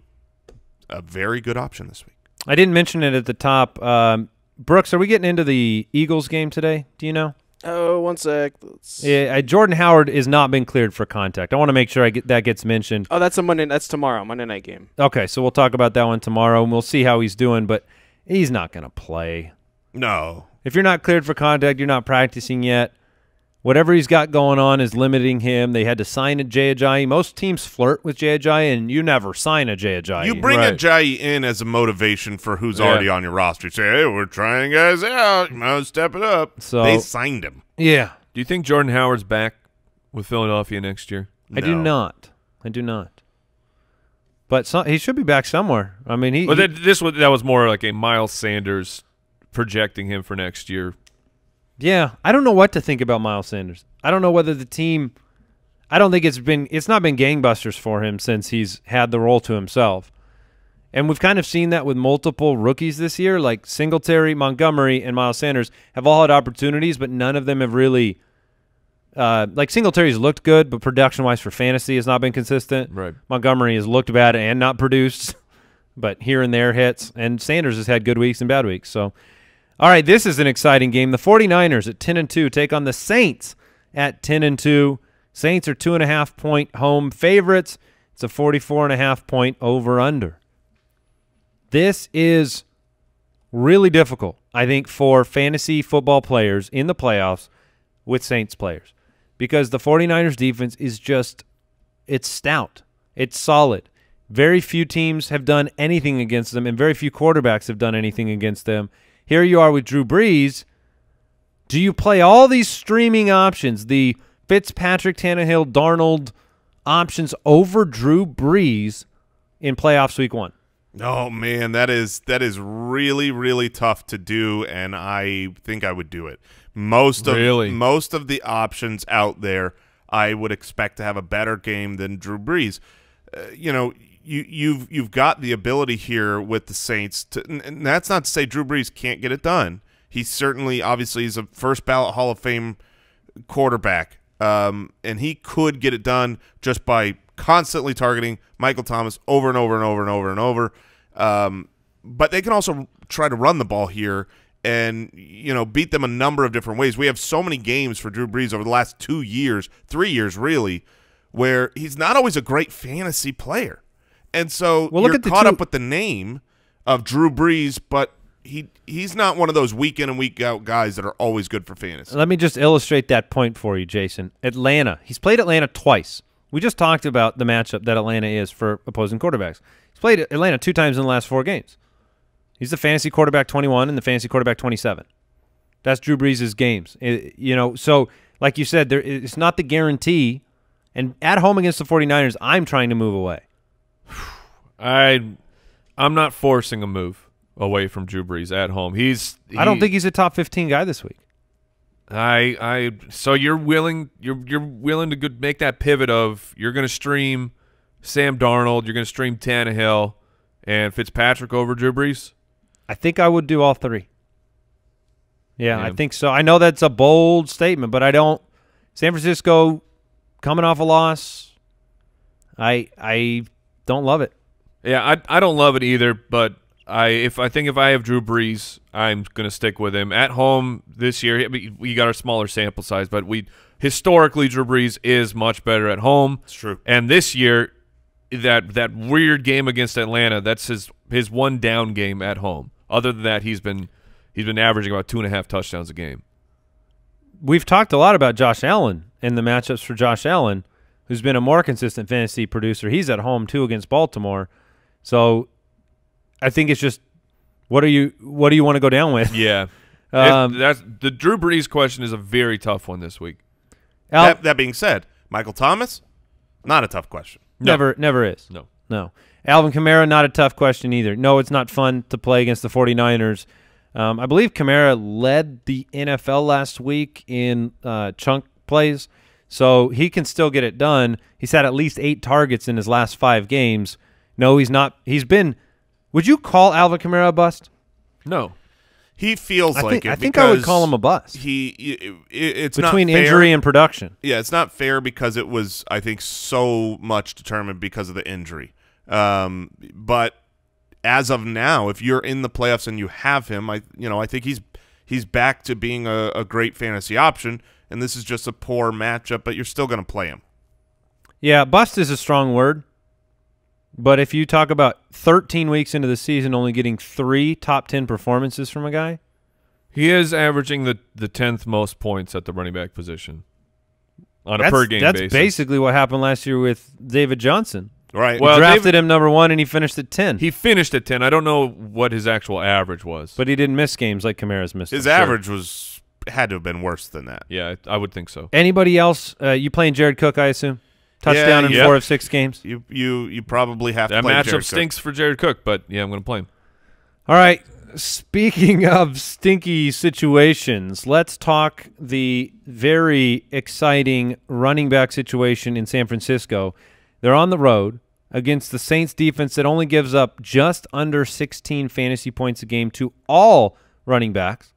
a very good option this week. I didn't mention it at the top. Brooks, are we getting into the Eagles game today? Do you know? Oh, one sec. Yeah, Jordan Howard has not been cleared for contact. I want to make sure that gets mentioned. Oh, that's tomorrow, Monday night game. Okay, so we'll talk about that one tomorrow, and we'll see how he's doing, but he's not going to play. No. If you're not cleared for contact, you're not practicing yet. Whatever he's got going on is limiting him. They had to sign a Jay Ajayi. Most teams flirt with Jay Ajayi, and you never sign a Jay Ajayi. You bring Ajayi in as a motivation for who's already on your roster. You say, hey, we're trying guys out. You might step it up. So they signed him. Yeah. Do you think Jordan Howard's back with Philadelphia next year? No. I do not. But he should be back somewhere. I mean, that was more like a Miles Sanders projecting him for next year Yeah, I don't know what to think about Miles Sanders. I don't know whether the team – I don't think it's not been gangbusters for him since he's had the role to himself. And we've kind of seen that with multiple rookies this year, like Singletary, Montgomery, and Miles Sanders have all had opportunities, but none of them have really like Singletary's looked good, but production-wise for fantasy has not been consistent. Right. Montgomery has looked bad and not produced, but here and there hits. And Sanders has had good weeks and bad weeks. So, all right, this is an exciting game. The 49ers at 10-2 take on the Saints at 10-2. Saints are 2.5-point home favorites. It's a 44.5-point over-under. This is really difficult, I think, for fantasy football players in the playoffs with Saints players because the 49ers defense is just – it's stout. It's solid. Very few teams have done anything against them, and very few quarterbacks have done anything against them. Here you are with Drew Brees. Do you play all these streaming options, the Fitzpatrick, Tannehill, Darnold options over Drew Brees in playoffs week one? Oh, man, that is really, really tough to do, and I think I would do it. Most of the options out there, I would expect to have a better game than Drew Brees. You know, you've got the ability here with the Saints to, and that's not to say Drew Brees can't get it done. He certainly, obviously, is a first ballot Hall of Fame quarterback, and he could get it done just by constantly targeting Michael Thomas over and over and over and over and over. But they can also try to run the ball here and, you know, beat them a number of different ways. We have so many games for Drew Brees over the last 2 years, 3 years really, where he's not always a great fantasy player. And so you're caught up with the name of Drew Brees, but he's not one of those week in and week out guys that are always good for fantasy. Let me just illustrate that point for you, Jason. Atlanta. He's played Atlanta twice. We just talked about the matchup that Atlanta is for opposing quarterbacks. He's played Atlanta 2 times in the last 4 games. He's the fantasy quarterback 21 and the fantasy quarterback 27. That's Drew Brees' games. You know, so like you said, it's not the guarantee. And at home against the 49ers, I'm trying to move away. I'm not forcing a move away from Drew Brees at home. I don't think he's a top 15 guy this week. So you're willing to make that pivot of you're going to stream Sam Darnold, you're going to stream Tannehill and Fitzpatrick over Drew Brees? I think I would do all three. Yeah, I think so. I know that's a bold statement, but I don't. San Francisco coming off a loss, I don't love it. Yeah, I don't love it either, but I think if I have Drew Brees, I'm going to stick with him at home this year. We got our smaller sample size, but historically Drew Brees is much better at home. It's true. And this year, that weird game against Atlanta, that's his one down game at home. Other than that, he's been averaging about 2.5 touchdowns a game. We've talked a lot about Josh Allen and the matchups for Josh Allen, who's been a more consistent fantasy producer. He's at home too against Baltimore, so. I think it's just what do you want to go down with? Yeah, that's the Drew Brees question is a very tough one this week. That being said, Michael Thomas, not a tough question. No. Never is. No. Alvin Kamara, not a tough question either. No, it's not fun to play against the 49ers. I believe Kamara led the NFL last week in chunk plays, so he can still get it done. He's had at least 8 targets in his last 5 games. No, he's not. He's been. Would you call Alvin Kamara a bust? No. He feels like it. I think I would call him a bust. It's between injury and production. Yeah, it's not fair because it was, I think, so much determined because of the injury. But as of now, if you're in the playoffs and you have him, I think he's back to being a great fantasy option, and this is just a poor matchup, but you're still going to play him. Yeah, bust is a strong word. But if you talk about 13 weeks into the season only getting 3 top 10 performances from a guy? He is averaging the 10th most points at the running back position on a per-game basis. That's basically what happened last year with David Johnson. Right. Well, drafted him #1, and he finished at 10. He finished at 10. I don't know what his actual average was. But he didn't miss games like Kamara's missed. His average had to have been worse than that. Yeah, I would think so. Anybody else? You playing Jared Cook, I assume? Touchdown in 4 of 6 games. You probably have to play Jared Cook. That matchup stinks for Jared Cook, but, yeah, I'm going to play him. All right. Speaking of stinky situations, let's talk the very exciting running back situation in San Francisco. They're on the road against the Saints defense that only gives up just under 16 fantasy points a game to all running backs.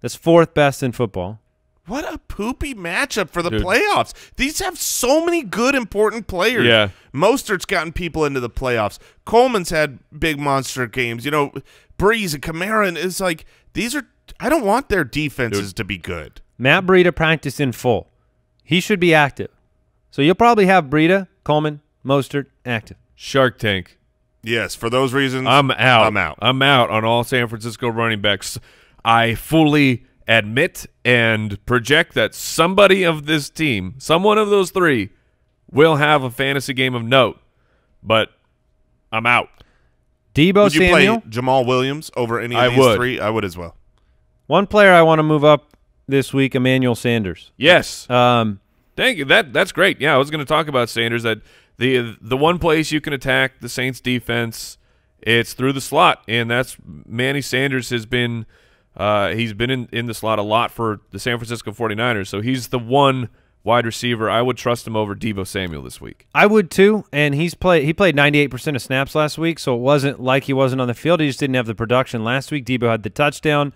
That's fourth best in football. What a poopy matchup for the playoffs. These have so many good, important players. Yeah. Mostert's gotten people into the playoffs. Coleman's had big monster games. You know, Breeze and Kamara, and it's like, these are, I don't want their defenses to be good. Matt Breida practiced in full. He should be active. So you'll probably have Breida, Coleman, Mostert active. Shark Tank. Yes, for those reasons, I'm out. I'm out. I'm out on all San Francisco running backs. I fully admit and project that somebody of this team, someone of those three, will have a fantasy game of note, but I'm out. Debo would Samuel? You play Jamal Williams over any of these three? I would as well. One player I want to move up this week, Emmanuel Sanders. Yes. Thank you. That's great. Yeah, I was going to talk about Sanders. The one place you can attack the Saints defense, it's through the slot, and that's Manny Sanders has been he's been in the slot a lot for the San Francisco 49ers, so he's the one wide receiver. I would trust him over Debo Samuel this week. I would too, and he played 98% of snaps last week, so it wasn't like he wasn't on the field. He just didn't have the production last week. Debo had the touchdown,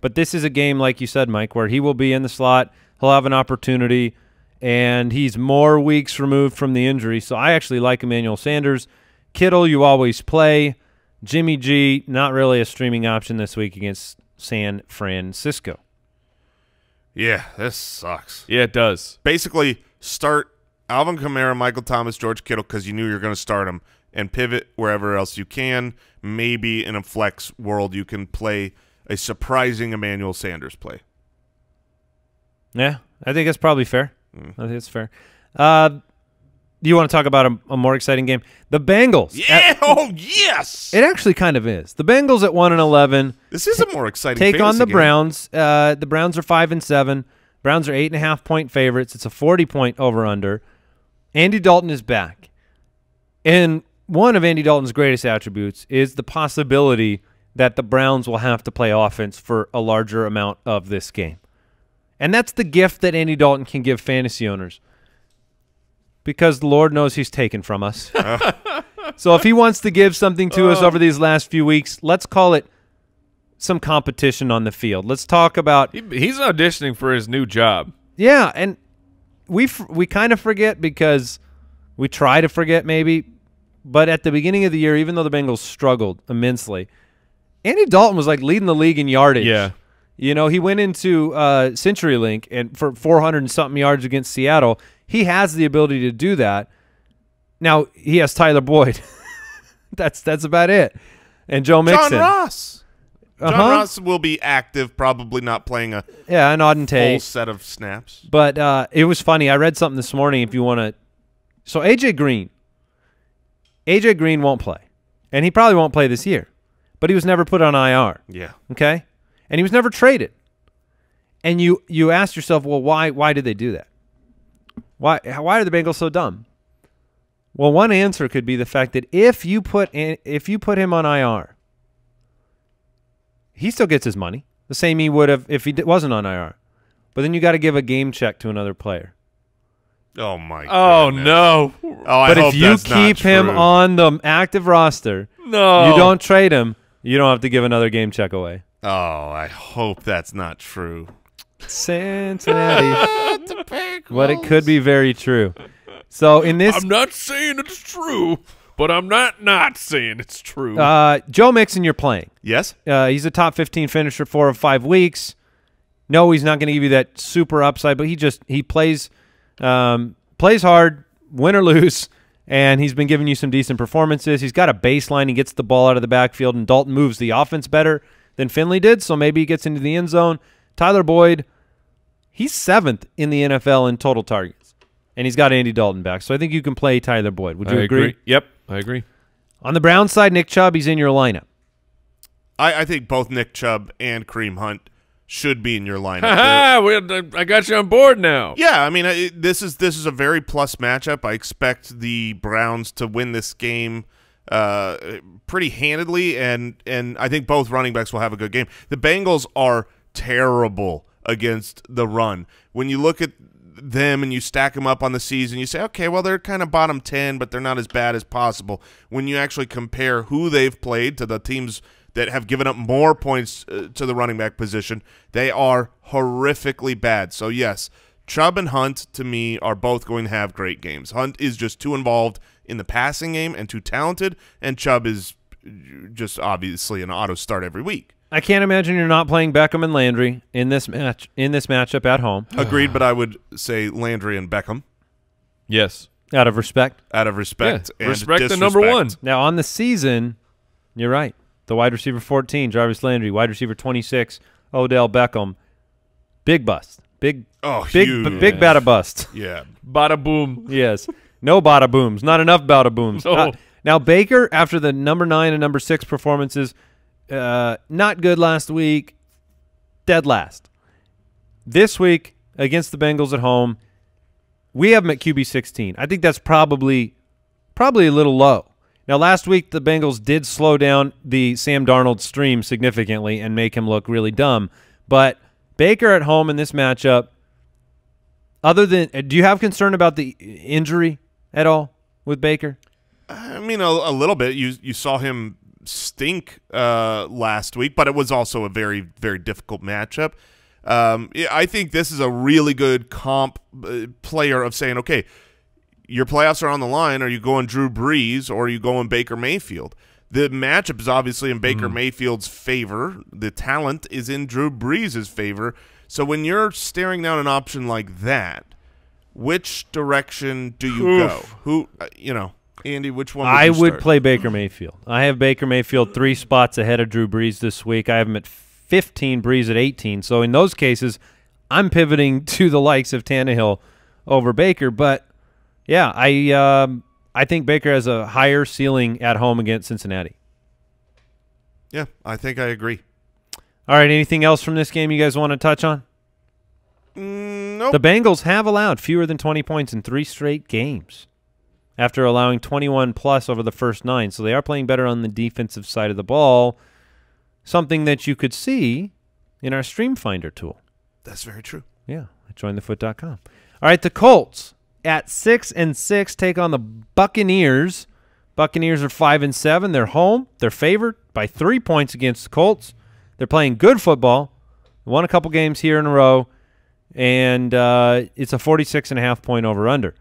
but this is a game, like you said, Mike, where he will be in the slot. He'll have an opportunity, and he's more weeks removed from the injury, so I actually like Emmanuel Sanders. Kittle, you always play. Jimmy G, not really a streaming option this week against San Francisco. Yeah, this sucks. Yeah, it does. Basically, start Alvin Kamara, Michael Thomas, George Kittle, because you knew you were going to start them, and pivot wherever else you can. Maybe in a flex world you can play a surprising Emmanuel Sanders play. Yeah, I think that's probably fair. I think it's fair. Do you want to talk about a more exciting game? The Bengals. Yeah, oh, yes. It actually kind of is. The Bengals at 1-11. This is a more exciting take on the Browns. The Browns are 5-7. Browns are 8.5-point favorites. It's a 40-point over-under. Andy Dalton is back. And one of Andy Dalton's greatest attributes is the possibility that the Browns will have to play offense for a larger amount of this game. And that's the gift that Andy Dalton can give fantasy owners, because the Lord knows he's taken from us. So if he wants to give something to us over these last few weeks, let's call it some competition on the field. Let's talk about he's auditioning for his new job. Yeah, and we kind of forget, because we try to forget maybe, but at the beginning of the year, even though the Bengals struggled immensely, Andy Dalton was like leading the league in yardage. Yeah. You know, he went into CenturyLink and for 400-and-something yards against Seattle. He has the ability to do that. Now he has Tyler Boyd. that's about it. And Joe Mixon. John Ross. John Ross will be active, probably not playing an odd and full set of snaps. But it was funny. I read something this morning. If you want to, so AJ Green won't play, and he probably won't play this year. But he was never put on IR. Yeah. Okay. And he was never traded. And you ask yourself, well, why did they do that? Why are the Bengals so dumb? Well, one answer could be the fact that if you put him on IR, he still gets his money, the same he would have if he wasn't on IR. But then you got to give a game check to another player. Oh my God. Oh no. Oh, but if you keep him on the active roster, you don't trade him, you don't have to give another game check away. Oh, I hope that's not true. Cincinnati. But it could be very true. So in this, I'm not saying it's true, but I'm not saying it's true. Joe Mixon, you're playing. Yes. He's a top 15 finisher 4 of 5 weeks. No, he's not going to give you that super upside, but he plays plays hard, win or lose, and he's been giving you some decent performances. He's got a baseline. He gets the ball out of the backfield, and Dalton moves the offense better than Finley did, so maybe he gets into the end zone. Tyler Boyd, he's 7th in the NFL in total targets, and he's got Andy Dalton back, so I think you can play Tyler Boyd. Would you agree? Yep, I agree. On the Browns side, Nick Chubb, he's in your lineup. I think both Nick Chubb and Kareem Hunt should be in your lineup. I got you on board now. Yeah, I mean, this is a very plus matchup. I expect the Browns to win this game. pretty handedly, and I think both running backs will have a good game. The Bengals are terrible against the run. When you look at them and you stack them up on the season, you say, okay, well, they're kind of bottom 10, but they're not as bad as possible. When you actually compare who they've played to the teams that have given up more points to the running back position, they are horrifically bad. So, yes, Chubb and Hunt, to me, are both going to have great games. Hunt is just too involved in the passing game and too talented, and Chubb is just obviously an auto start every week. I can't imagine you're not playing Beckham and Landry in this match, in this matchup at home. Agreed, but I would say Landry and Beckham. Yes. Out of respect. Out of respect. Yeah. And respect the number one. Now, on the season, you're right. The wide receiver 14, Jarvis Landry. Wide receiver 26, Odell Beckham. Big bust. Big, oh, huge. Big bada bust. Yeah. Bada boom. Yes. No bada booms. Not enough bada booms. No. Now, Baker, after the number 9 and number 6 performances, not good last week, dead last. This week against the Bengals at home, we have him at QB 16. I think that's probably a little low. Now, last week the Bengals did slow down the Sam Darnold stream significantly and make him look really dumb. But Baker at home in this matchup, other than, do you have concern about the injury at all with Baker? I mean, a little bit. You saw him stink last week, but it was also a very, very difficult matchup. I think this is a really good comp player of saying, okay, your playoffs are on the line. Are you going Drew Brees or are you going Baker Mayfield? The matchup is obviously in Baker Mayfield's favor. The talent is in Drew Brees' favor. So when you're staring down an option like that, which direction do you go? Who, you know, Andy, which one would you start? I would play Baker Mayfield. I have Baker Mayfield 3 spots ahead of Drew Brees this week. I have him at 15, Brees at 18. So in those cases, I'm pivoting to the likes of Tannehill over Baker. But, yeah, I think Baker has a higher ceiling at home against Cincinnati. Yeah, I think I agree. All right, anything else from this game you guys want to touch on? Nope. The Bengals have allowed fewer than 20 points in 3 straight games, after allowing 21-plus over the first 9. So they are playing better on the defensive side of the ball, something that you could see in our Stream Finder tool. That's very true. Yeah, at jointhefoot.com. All right, the Colts at 6-6 take on the Buccaneers. Buccaneers are 5-7. They're home. They're favored by 3 points against the Colts. They're playing good football. They won a couple games here in a row, and it's a 46.5-point over-under.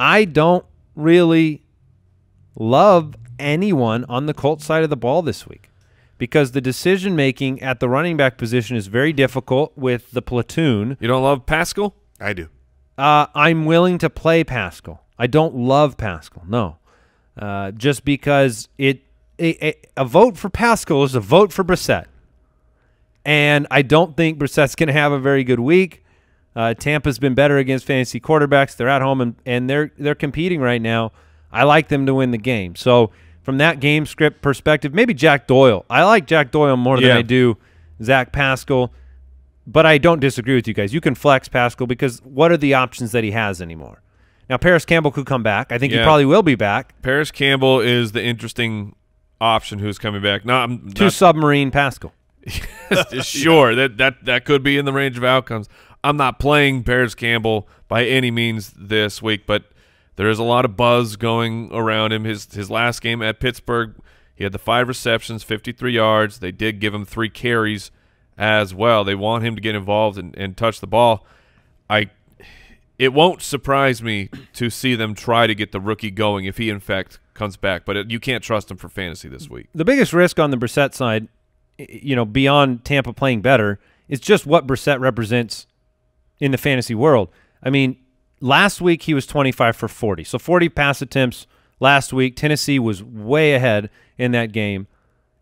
I don't really love anyone on the Colts side of the ball this week because the decision-making at the running back position is very difficult with the platoon. You don't love Pascal? I do. I'm willing to play Pascal. I don't love Pascal, no. Just because a vote for Pascal is a vote for Brissett. And I don't think Brissett's going to have a very good week. Tampa's been better against fantasy quarterbacks. They're at home, and they're competing right now. I like them to win the game. So from that game script perspective, maybe Jack Doyle. I like Jack Doyle more than I do Zach Pascal, but I don't disagree with you guys. You can flex Pascal because what are the options that he has anymore? Now, Paris Campbell could come back. I think he probably will be back. Paris Campbell is the interesting option who's coming back. No, I'm to submarine Pascal. Sure, that could be in the range of outcomes. I'm not playing Paris Campbell by any means this week, but there is a lot of buzz going around him. His last game at Pittsburgh, he had the 5 receptions, 53 yards. They did give him 3 carries as well. They want him to get involved and touch the ball. It won't surprise me to see them try to get the rookie going if he, in fact, comes back. But you can't trust him for fantasy this week. The biggest risk on the Brissett side, you know, beyond Tampa playing better, is just what Brissett represents in the fantasy world. I mean, last week he was 25 for 40. So 40 pass attempts last week. Tennessee was way ahead in that game,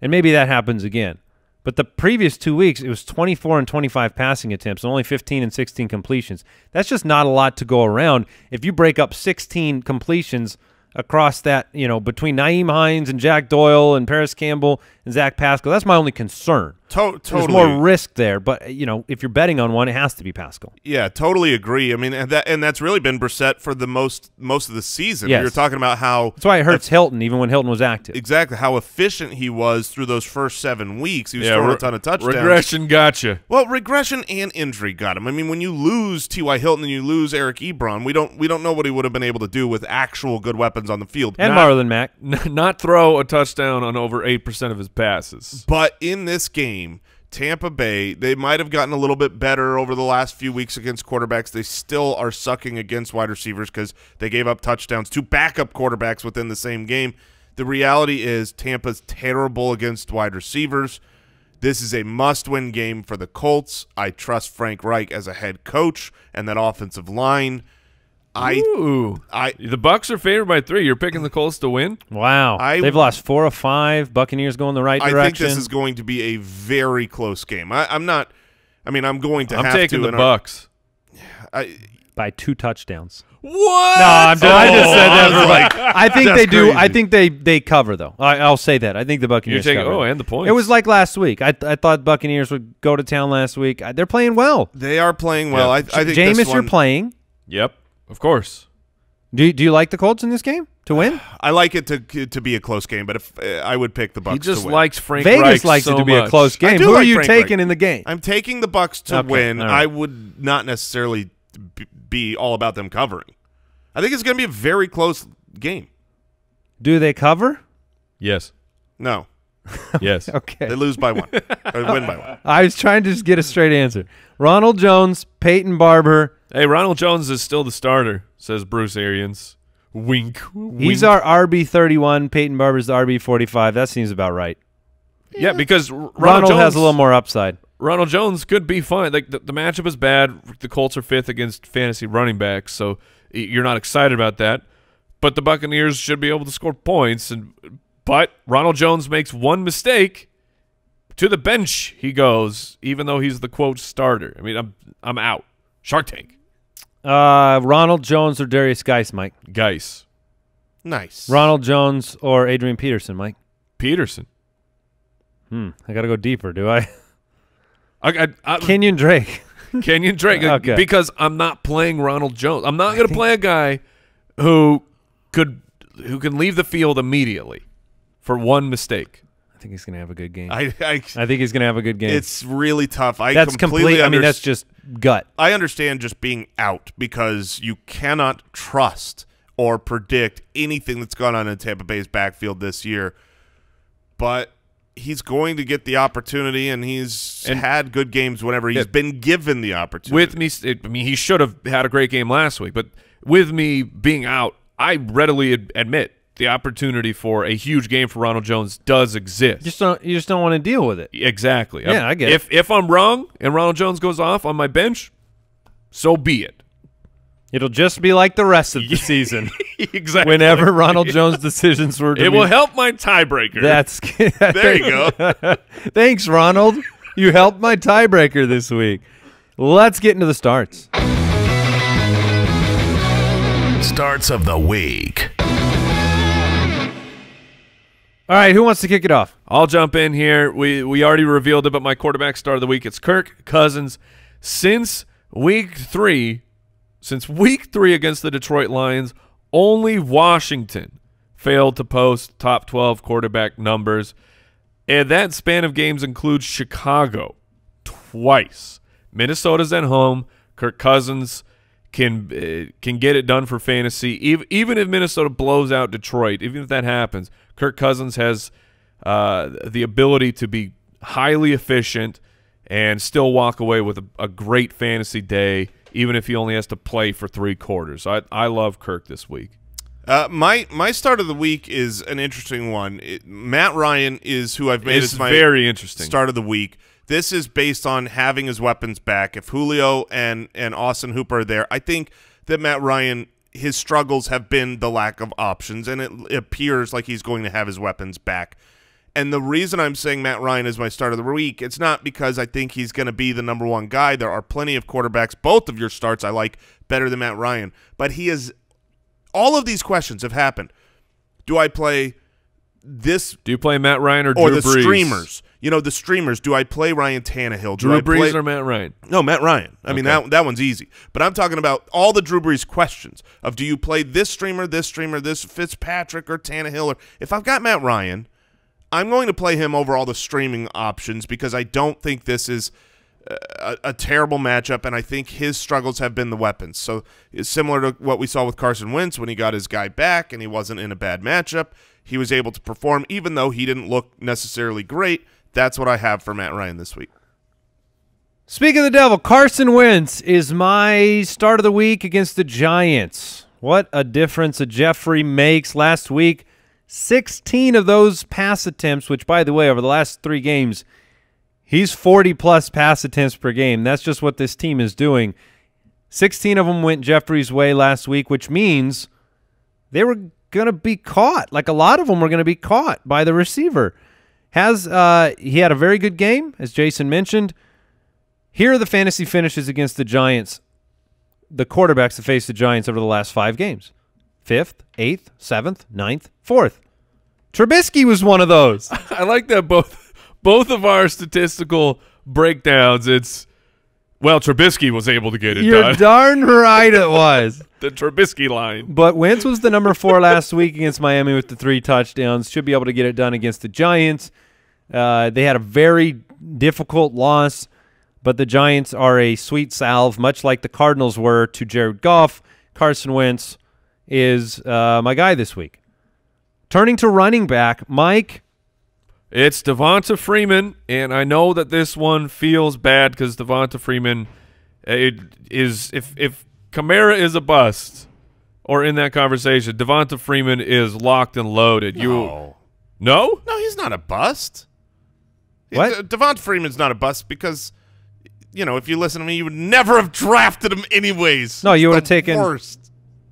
and maybe that happens again. But the previous 2 weeks, it was 24 and 25 passing attempts and only 15 and 16 completions. That's just not a lot to go around. If you break up 16 completions across that, you know, between Nyheim Hines and Jack Doyle and Paris Campbell and Zach Pascal. That's my only concern. Totally. There's more risk there, but you know, if you're betting on one, it has to be Pascal. Yeah, totally agree. I mean, and that's really been Brissett for the most of the season. Yes. We were talking about how that's why it hurts Hilton, even when Hilton was active. Exactly, how efficient he was through those first 7 weeks. He was throwing a ton of touchdowns. Regression got you. Well, regression and injury got him. I mean, when you lose T.Y. Hilton and you lose Eric Ebron, we don't know what he would have been able to do with actual good weapons on the field. And Marlon Mack, not throw a touchdown on over 8% of his passes. But in this game, Tampa Bay, they might have gotten a little bit better over the last few weeks against quarterbacks. They still are sucking against wide receivers because they gave up touchdowns to backup quarterbacks within the same game. The reality is Tampa's terrible against wide receivers. This is a must-win game for the Colts. I trust Frank Reich as a head coach and that offensive line. The Bucs are favored by 3. You're picking the Colts to win? Wow. They've lost 4 of 5. Buccaneers going the right direction. I think this is going to be a very close game. I'm taking the Bucs. By 2 touchdowns. What? No, I just said that for like, I think they do. Crazy. I think they cover, though. I'll say that. I think the Buccaneers cover. Oh, and the points. It was like last week. I thought Buccaneers would go to town last week. They're playing well. They are playing well. Yeah. I think Jameis, you're playing. Yep. Of course. Do you like the Colts in this game to win? I like it to be a close game, but if I would pick the Bucs to win. He just likes Frank Reich so much. Vegas likes it to be a close game. Who are you taking in the game? I'm taking the Bucs to win. Right. I would not necessarily be all about them covering. I think it's going to be a very close game. Do they cover? Yes. No. Yes. Okay. They lose by 1. Or win by 1. I was trying to just get a straight answer. Ronald Jones, Peyton Barber. Hey, Ronald Jones is still the starter, says Bruce Arians. Wink, wink. He's our RB31. Peyton Barber's the RB45. That seems about right. Yeah, because Ronald Jones has a little more upside. Ronald Jones could be fine. Like the matchup is bad. The Colts are 5th against fantasy running backs, so you're not excited about that. But the Buccaneers should be able to score points and. But Ronald Jones makes 1 mistake. To the bench he goes, even though he's the, quote, starter. I mean, I'm out. Shark Tank. Ronald Jones or Darius Geis, Mike? Geis. Nice. Ronald Jones or Adrian Peterson, Mike? Peterson. I got to go deeper, do I? Kenyon Drake. Kenyon Drake. Okay. Because I'm not playing Ronald Jones. I'm not going to play a guy who can leave the field immediately. For 1 mistake. I think he's going to have a good game. I think he's going to have a good game. It's really tough. That's just gut. I understand just being out because you cannot trust or predict anything that's gone on in Tampa Bay's backfield this year. But he's going to get the opportunity, and he's had good games whenever he's been given the opportunity. With me, I mean, he should have had a great game last week, but with me being out, I readily admit the opportunity for a huge game for Ronald Jones does exist. You just don't want to deal with it. Exactly. Yeah, I get it. If I'm wrong and Ronald Jones goes off on my bench, so be it. It'll just be like the rest of the season. Exactly. Whenever Ronald Jones' decisions were to be. It will help my tiebreaker. There you go. Thanks, Ronald. You helped my tiebreaker this week. Let's get into the starts. Starts of the week. All right, who wants to kick it off? I'll jump in here. We already revealed it, but my quarterback start of the week, it's Kirk Cousins. Since week three against the Detroit Lions, only Washington failed to post top 12 quarterback numbers. And that span of games includes Chicago twice. Minnesota's at home. Kirk Cousins can get it done for fantasy. Even if Minnesota blows out Detroit, even if that happens, Kirk Cousins has the ability to be highly efficient and still walk away with a great fantasy day, even if he only has to play for 3 quarters. I love Kirk this week. My start of the week is an interesting one. Matt Ryan is who I've made as my very interesting start of the week. This is based on having his weapons back. If Julio and Austin Hooper are there, I think that Matt Ryan, his struggles have been the lack of options, and it appears like he's going to have his weapons back. And the reason I'm saying Matt Ryan is my start of the week, it's not because I think he's going to be the #1 guy. There are plenty of quarterbacks. Both of your starts I like better than Matt Ryan. But all of these questions have happened. Do I play this. Do you play Matt Ryan or Drew Brees? Or the streamers. You know, the streamers. Do I play Ryan Tannehill? Do Drew Brees or Matt Ryan? No, Matt Ryan. I mean, that one's easy. But I'm talking about all the Drew Brees questions of do you play this streamer, this Fitzpatrick or Tannehill? Or if I've got Matt Ryan, I'm going to play him over all the streaming options because I don't think this is a terrible matchup, and I think his struggles have been the weapons. So it's similar to what we saw with Carson Wentz when he got his guy back and he wasn't in a bad matchup. He was able to perform even though he didn't look necessarily great. That's what I have for Matt Ryan this week. Speaking of the devil, Carson Wentz is my start of the week against the Giants. What a difference a Jeffrey makes. Last week, 16 of those pass attempts, which, by the way, over the last 3 games, he's 40-plus pass attempts per game. That's just what this team is doing. 16 of them went Jeffrey's way last week, which means they were going to be caught. Like, a lot of them were going to be caught by the receiver. He had a very good game, as Jason mentioned. Here are the fantasy finishes against the Giants, the quarterbacks that faced the Giants over the last 5 games. 5th, 8th, 7th, 9th, 4th. Trubisky was one of those. I like that both of our statistical breakdowns, it's, well, Trubisky was able to get it done. You're darn right it was. The Trubisky line. But Wentz was the number 4 last week against Miami with the 3 touchdowns. Should be able to get it done against the Giants. They had a very difficult loss, but the Giants are a sweet salve, much like the Cardinals were to Jared Goff. Carson Wentz is my guy this week. Turning to running back, Mike. It's Devonta Freeman, and I know that this one feels bad because Devonta Freeman if Kamara is a bust or in that conversation, Devonta Freeman is locked and loaded. No, he's not a bust. What? Devonta Freeman's not a bust because, you know, if you listen to me, you would never have drafted him anyways. No, you would have taken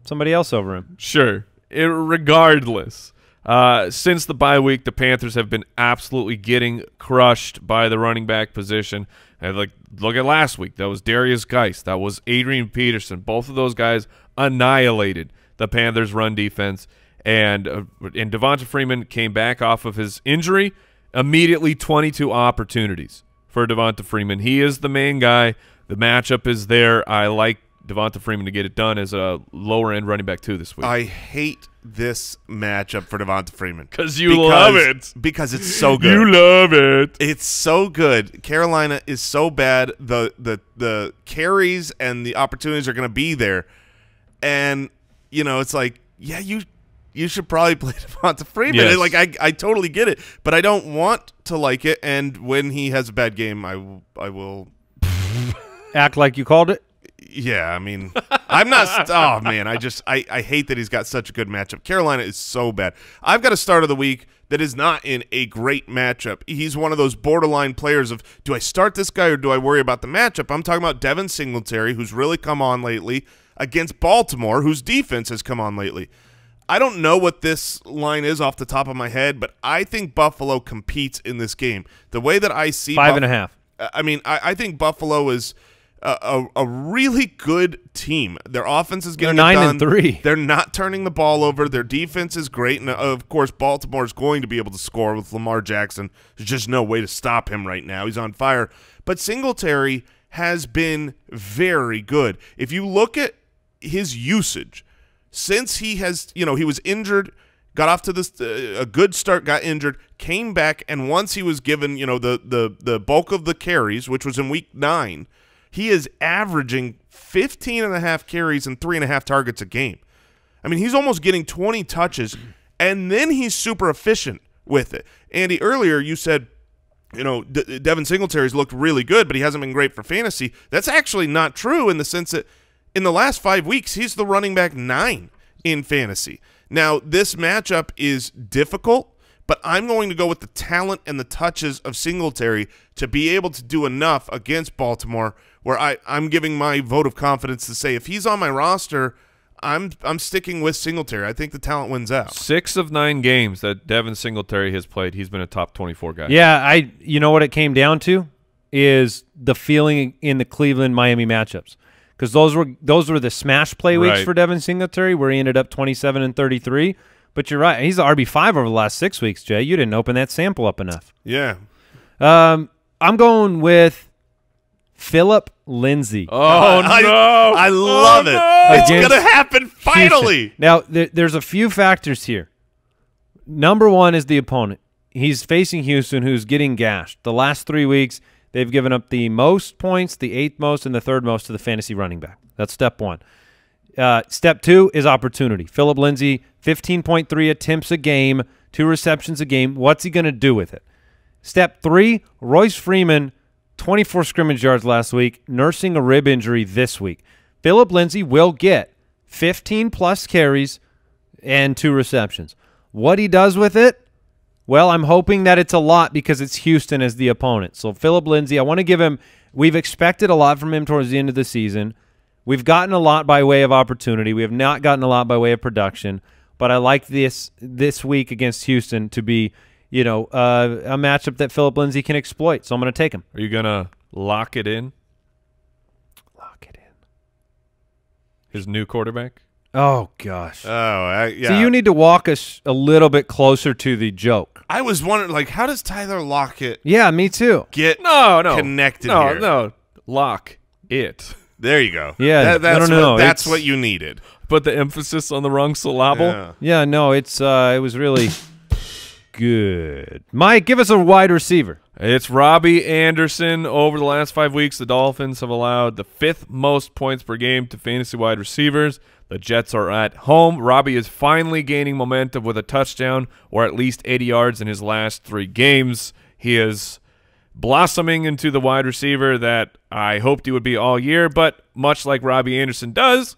somebody else over him. Sure. Regardless. Since the bye week, the Panthers have been absolutely getting crushed by the running back position. And like, look at last week. That was Darius Geist. That was Adrian Peterson. Both of those guys annihilated the Panthers' run defense. And Devonta Freeman came back off of his injury. Immediately 22 opportunities for Devonta Freeman. He is the main guy. The matchup is there. I like Devonta Freeman to get it done as a lower-end running back, too, this week. I hate this matchup for Devonta Freeman. Because you love it. Because it's so good. You love it. It's so good. Carolina is so bad. The carries and the opportunities are going to be there. And, you know, it's like, yeah, you should probably play Devonta Freeman. Yes. Like, I totally get it. But I don't want to like it. And when he has a bad game, I will. Act like you called it? Yeah, I mean, I'm not – oh, man, I hate that he's got such a good matchup. Carolina is so bad. I've got a start of the week that is not in a great matchup. He's one of those borderline players of, do I start this guy or do I worry about the matchup? I'm talking about Devin Singletary, who's really come on lately, against Baltimore, whose defense has come on lately. I don't know what this line is off the top of my head, but I think Buffalo competes in this game. The way that I see – 5.5. I mean, I think Buffalo is – A really good team. Their offense is getting done. They're 9-3. They're not turning the ball over. Their defense is great. And, of course, Baltimore is going to be able to score with Lamar Jackson. There's just no way to stop him right now. He's on fire. But Singletary has been very good. If you look at his usage, since he has, you know, he was injured, got off to this a good start, got injured, came back, and once he was given, you know, the bulk of the carries, which was in week 9, he is averaging 15.5 carries and 3.5 targets a game. I mean, he's almost getting 20 touches, and then he's super efficient with it. Andy, earlier you said, you know, Devin Singletary's looked really good, but he hasn't been great for fantasy. That's actually not true in the sense that in the last 5 weeks, he's the running back 9 in fantasy. Now, this matchup is difficult, but I'm going to go with the talent and the touches of Singletary to be able to do enough against Baltimore where I'm giving my vote of confidence to say if he's on my roster, I'm sticking with Singletary. I think the talent wins out. 6 of 9 games that Devin Singletary has played, he's been a top 24 guy. Yeah, you know what it came down to is the feeling in the Cleveland-Miami matchups because those were the smash play weeks for Devin Singletary where he ended up 27 and 33. But you're right. He's the RB5 over the last 6 weeks, Jay. You didn't open that sample up enough. Yeah. I'm going with Philip Lindsay. Oh, no. I love it. It's going to happen finally. Houston. Now, there's a few factors here. Number one is the opponent. He's facing Houston, who's getting gashed. The last 3 weeks, they've given up the most points, the 8th most, and the 3rd most to the fantasy running back. That's step one. Step two is opportunity. Philip Lindsay, 15.3 attempts a game, 2 receptions a game. What's he going to do with it? Step three, Royce Freeman, 24 scrimmage yards last week, nursing a rib injury this week. Philip Lindsay will get 15-plus carries and 2 receptions. What he does with it? Well, I'm hoping that it's a lot because it's Houston as the opponent. So Philip Lindsay, I want to give him – we've expected a lot from him towards the end of the season. We've gotten a lot by way of opportunity. We have not gotten a lot by way of production. But I like this week against Houston to be – a matchup that Philip Lindsay can exploit. So I'm going to take him. Are you going to lock it in? Lock it in. His new quarterback? Oh, gosh. Oh, yeah. So you need to walk us a little bit closer to the joke. I was wondering, like, how does Tyler Lockett? Yeah, me too. Get connected here. No, lock it. There you go. Yeah, that's I don't know. That's what you needed. But the emphasis on the wrong syllable? Yeah, no, it's it was really... Good. Mike, give us a wide receiver. It's Robbie Anderson. Over the last 5 weeks, the Dolphins have allowed the 5th most points per game to fantasy wide receivers. The Jets are at home. Robbie is finally gaining momentum with a touchdown or at least 80 yards in his last 3 games. He is blossoming into the wide receiver that I hoped he would be all year, but much like Robbie Anderson does,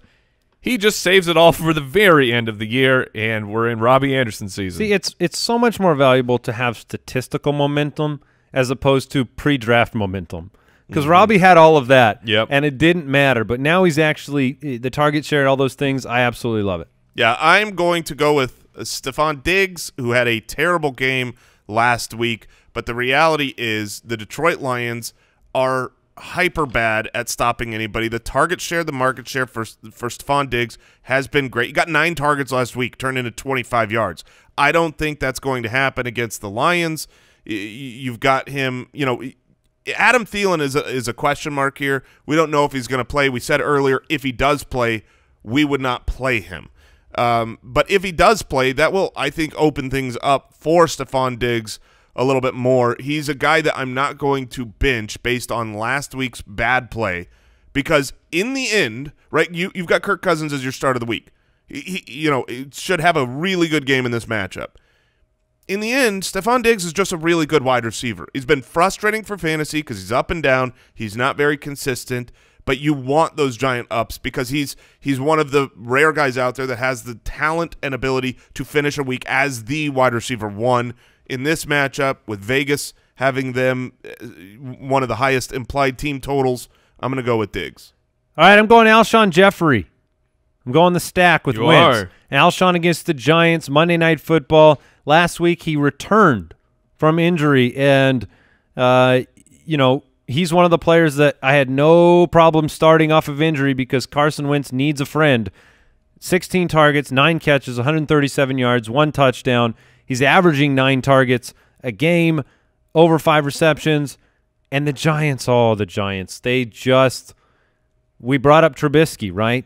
he just saves it all for the very end of the year, and we're in Robbie Anderson season. See, it's so much more valuable to have statistical momentum as opposed to pre-draft momentum because Robbie had all of that, and it didn't matter. But now he's actually the target share and all those things. I absolutely love it. Yeah, I'm going to go with Stephon Diggs, who had a terrible game last week. But the reality is the Detroit Lions are – hyper bad at stopping anybody. The target share, the market share for Stephon Diggs has been great. You got 9 targets last week, turned into 25 yards. I don't think that's going to happen against the Lions. You've got him, Adam Thielen is a question mark here. We don't know if he's going to play. We said earlier, if he does play, we would not play him. But if he does play, that will, I think, open things up for Stephon Diggs a little bit more. He's a guy that I'm not going to bench based on last week's bad play because in the end, right, you've got Kirk Cousins as your start of the week. He should have a really good game in this matchup. In the end, Stephon Diggs is just a really good wide receiver. He's been frustrating for fantasy because he's up and down. He's not very consistent, but you want those giant ups because he's one of the rare guys out there that has the talent and ability to finish a week as the wide receiver one. In this matchup, with Vegas having them one of the highest implied team totals, I'm going to go with Diggs. All right, I'm going Alshon Jeffrey. I'm going the stack with wins. Alshon against the Giants, Monday Night Football. Last week he returned from injury, and, he's one of the players that I had no problem starting off of injury because Carson Wentz needs a friend. 16 targets, 9 catches, 137 yards, 1 touchdown. He's averaging 9 targets a game, over 5 receptions, and the Giants, they just – we brought up Trubisky, right?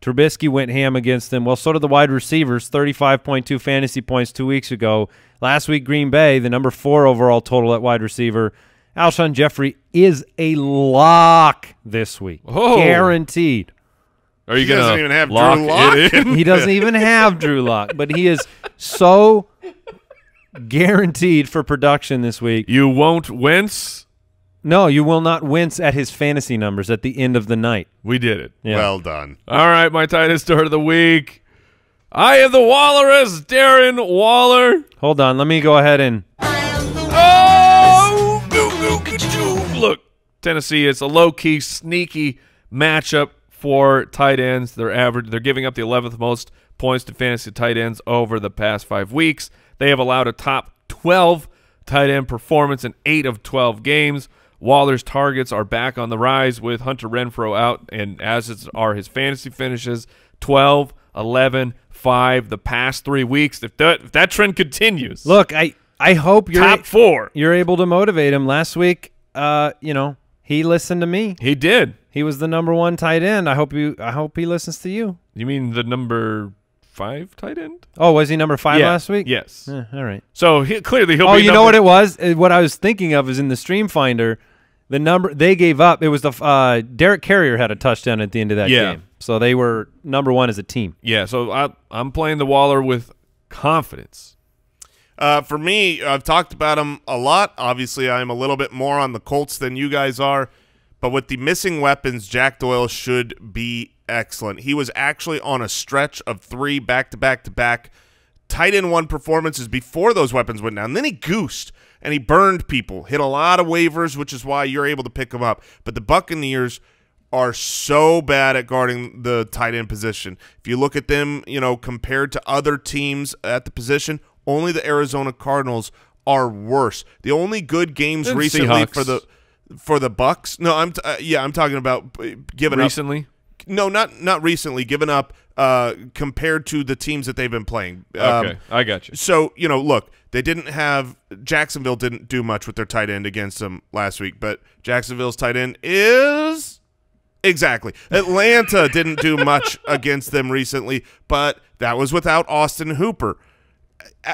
Trubisky went ham against them. Well, so did the wide receivers, 35.2 fantasy points 2 weeks ago. Last week, Green Bay, the number 4 overall total at wide receiver. Alshon Jeffrey is a lock this week, guaranteed. Are you going to lock it in? He doesn't even have Drew Lock, but he is so guaranteed for production this week. You won't wince? No, you will not wince at his fantasy numbers at the end of the night. We did it. Yeah. Well done. All right, my tightest start of the week. I am the Walrus, Darren Waller. Hold on. Let me go ahead and... Look, Tennessee, it's a low-key, sneaky matchup. 4 tight ends. They're giving up the 11th most points to fantasy tight ends over the past 5 weeks. They have allowed a top 12 tight end performance in 8 of 12 games. Waller's targets are back on the rise with Hunter Renfrow out, and as are his fantasy finishes, 12, 11, 5 the past 3 weeks. If that trend continues. Look, I hope you're top four. You're able to motivate him. Last week, you know, he listened to me. He did. He was the #1 tight end. I hope he listens to you. You mean the #5 tight end? Oh, was he #5 last week? Yes. All right. So clearly he'll. Oh, be you know what it was? What I was thinking of is in the Stream Finder, the number they gave up. It was the Derek Carrier had a touchdown at the end of that game. So they were #1 as a team. Yeah. So I'm playing the Waller with confidence. For me, I've talked about him a lot. Obviously, I'm a little bit more on the Colts than you guys are. But with the missing weapons, Jack Doyle should be excellent. He was actually on a stretch of 3 back-to-back-to-back tight end one performances before those weapons went down. And then he goosed, and he burned people, hit a lot of waivers, which is why you're able to pick him up. But the Buccaneers are so bad at guarding the tight end position. If you look at them, you know, compared to other teams at the position, only the Arizona Cardinals are worse. The only good games and recently Seahawks. for the Bucks. No, I'm talking about giving recently? Up. Recently? No, not recently. Given up compared to the teams that they've been playing. Okay, I got you. So, you know, look, they didn't have – Jacksonville didn't do much with their tight end against them last week, but Jacksonville's tight end is – exactly. Atlanta didn't do much against them recently, but that was without Austin Hooper.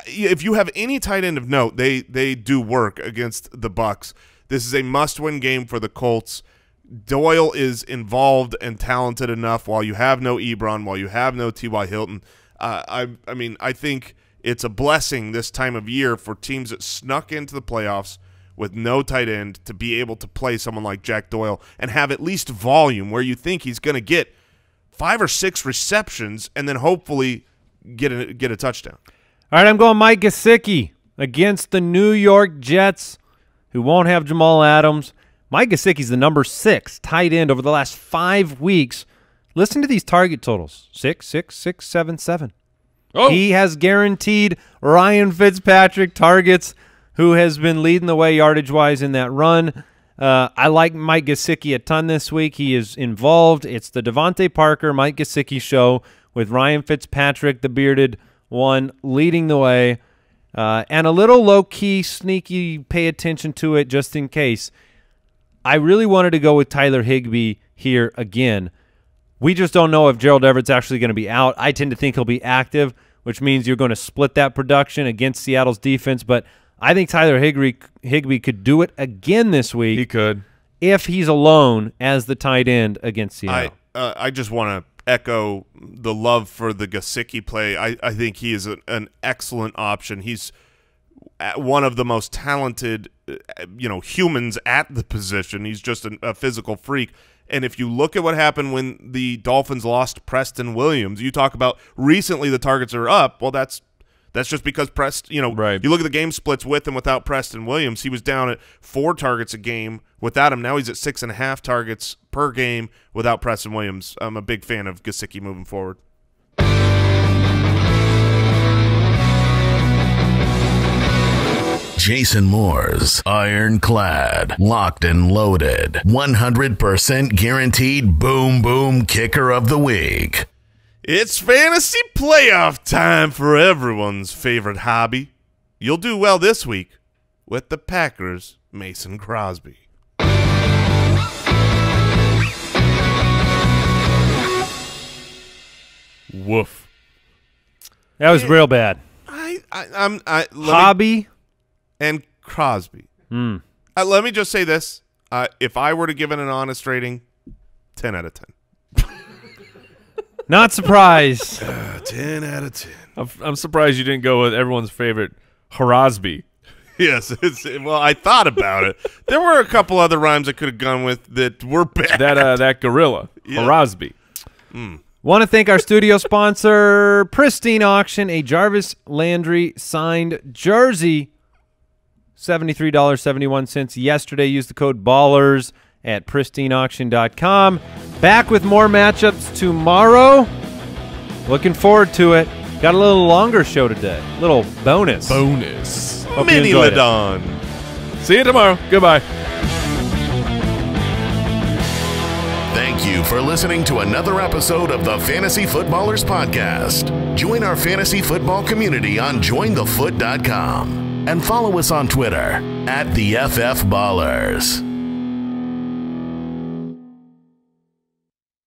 If you have any tight end of note, they do work against the Bucs. This is a must-win game for the Colts. Doyle is involved and talented enough while you have no Ebron, while you have no T.Y. Hilton. I mean, I think it's a blessing this time of year for teams that snuck into the playoffs with no tight end to be able to play someone like Jack Doyle and have at least volume where you think he's going to get 5 or 6 receptions and then hopefully get a touchdown. All right, I'm going Mike Gesicki against the New York Jets, who won't have Jamal Adams. Mike Gesicki's the #6 tight end over the last 5 weeks. Listen to these target totals: 6, 6, 6, 7, 7. Oh, he has guaranteed Ryan Fitzpatrick targets, who has been leading the way yardage-wise in that run. I like Mike Gesicki a ton this week. He is involved. It's the Devontae Parker, Mike Gesicki show with Ryan Fitzpatrick, the bearded one, leading the way. And a little low-key, sneaky, pay attention to it just in case. I really wanted to go with Tyler Higbee here again. We just don't know if Gerald Everett's actually going to be out. I tend to think he'll be active, which means you're going to split that production against Seattle's defense. But I think Tyler Higbee could do it again this week. He could. If he's alone as the tight end against Seattle. I just want to echo the love for the Gesicki play. I think he is an excellent option. He's one of the most talented, you know, humans at the position. He's just a physical freak. And if you look at what happened when the Dolphins lost Preston Williams, you talk about recently the targets are up. Well, that's just because Preston, you know, right. You look at the game splits with and without Preston Williams. He was down at 4 targets a game without him. Now he's at 6.5 targets per game without Preston Williams. I'm a big fan of Gesicki moving forward. Jason Moore's ironclad, locked and loaded, 100% guaranteed boom boom kicker of the week. It's fantasy playoff time for everyone's favorite hobby. You'll do well this week with the Packers' Mason Crosby. Woof. That was real bad. Hobby and Crosby. Mm. Let me just say this. If I were to give it an honest rating, 10 out of 10. Not surprised. 10 out of 10. I'm surprised you didn't go with everyone's favorite, Horosby. Yes. Well, I thought about it. There were a couple other rhymes I could have gone with that were bad. That gorilla, yeah. Horosby. Mm. Want to thank our studio sponsor, Pristine Auction, a Jarvis Landry signed jersey. $73.71 yesterday. Use the code BALLERS at PristineAuction.com. Back with more matchups tomorrow. Looking forward to it. Got a little longer show today. Little bonus. Bonus. Mini Ladon. See you tomorrow. Goodbye. Thank you for listening to another episode of the Fantasy Footballers Podcast. Join our fantasy football community on jointhefoot.com and follow us on Twitter @theffballers.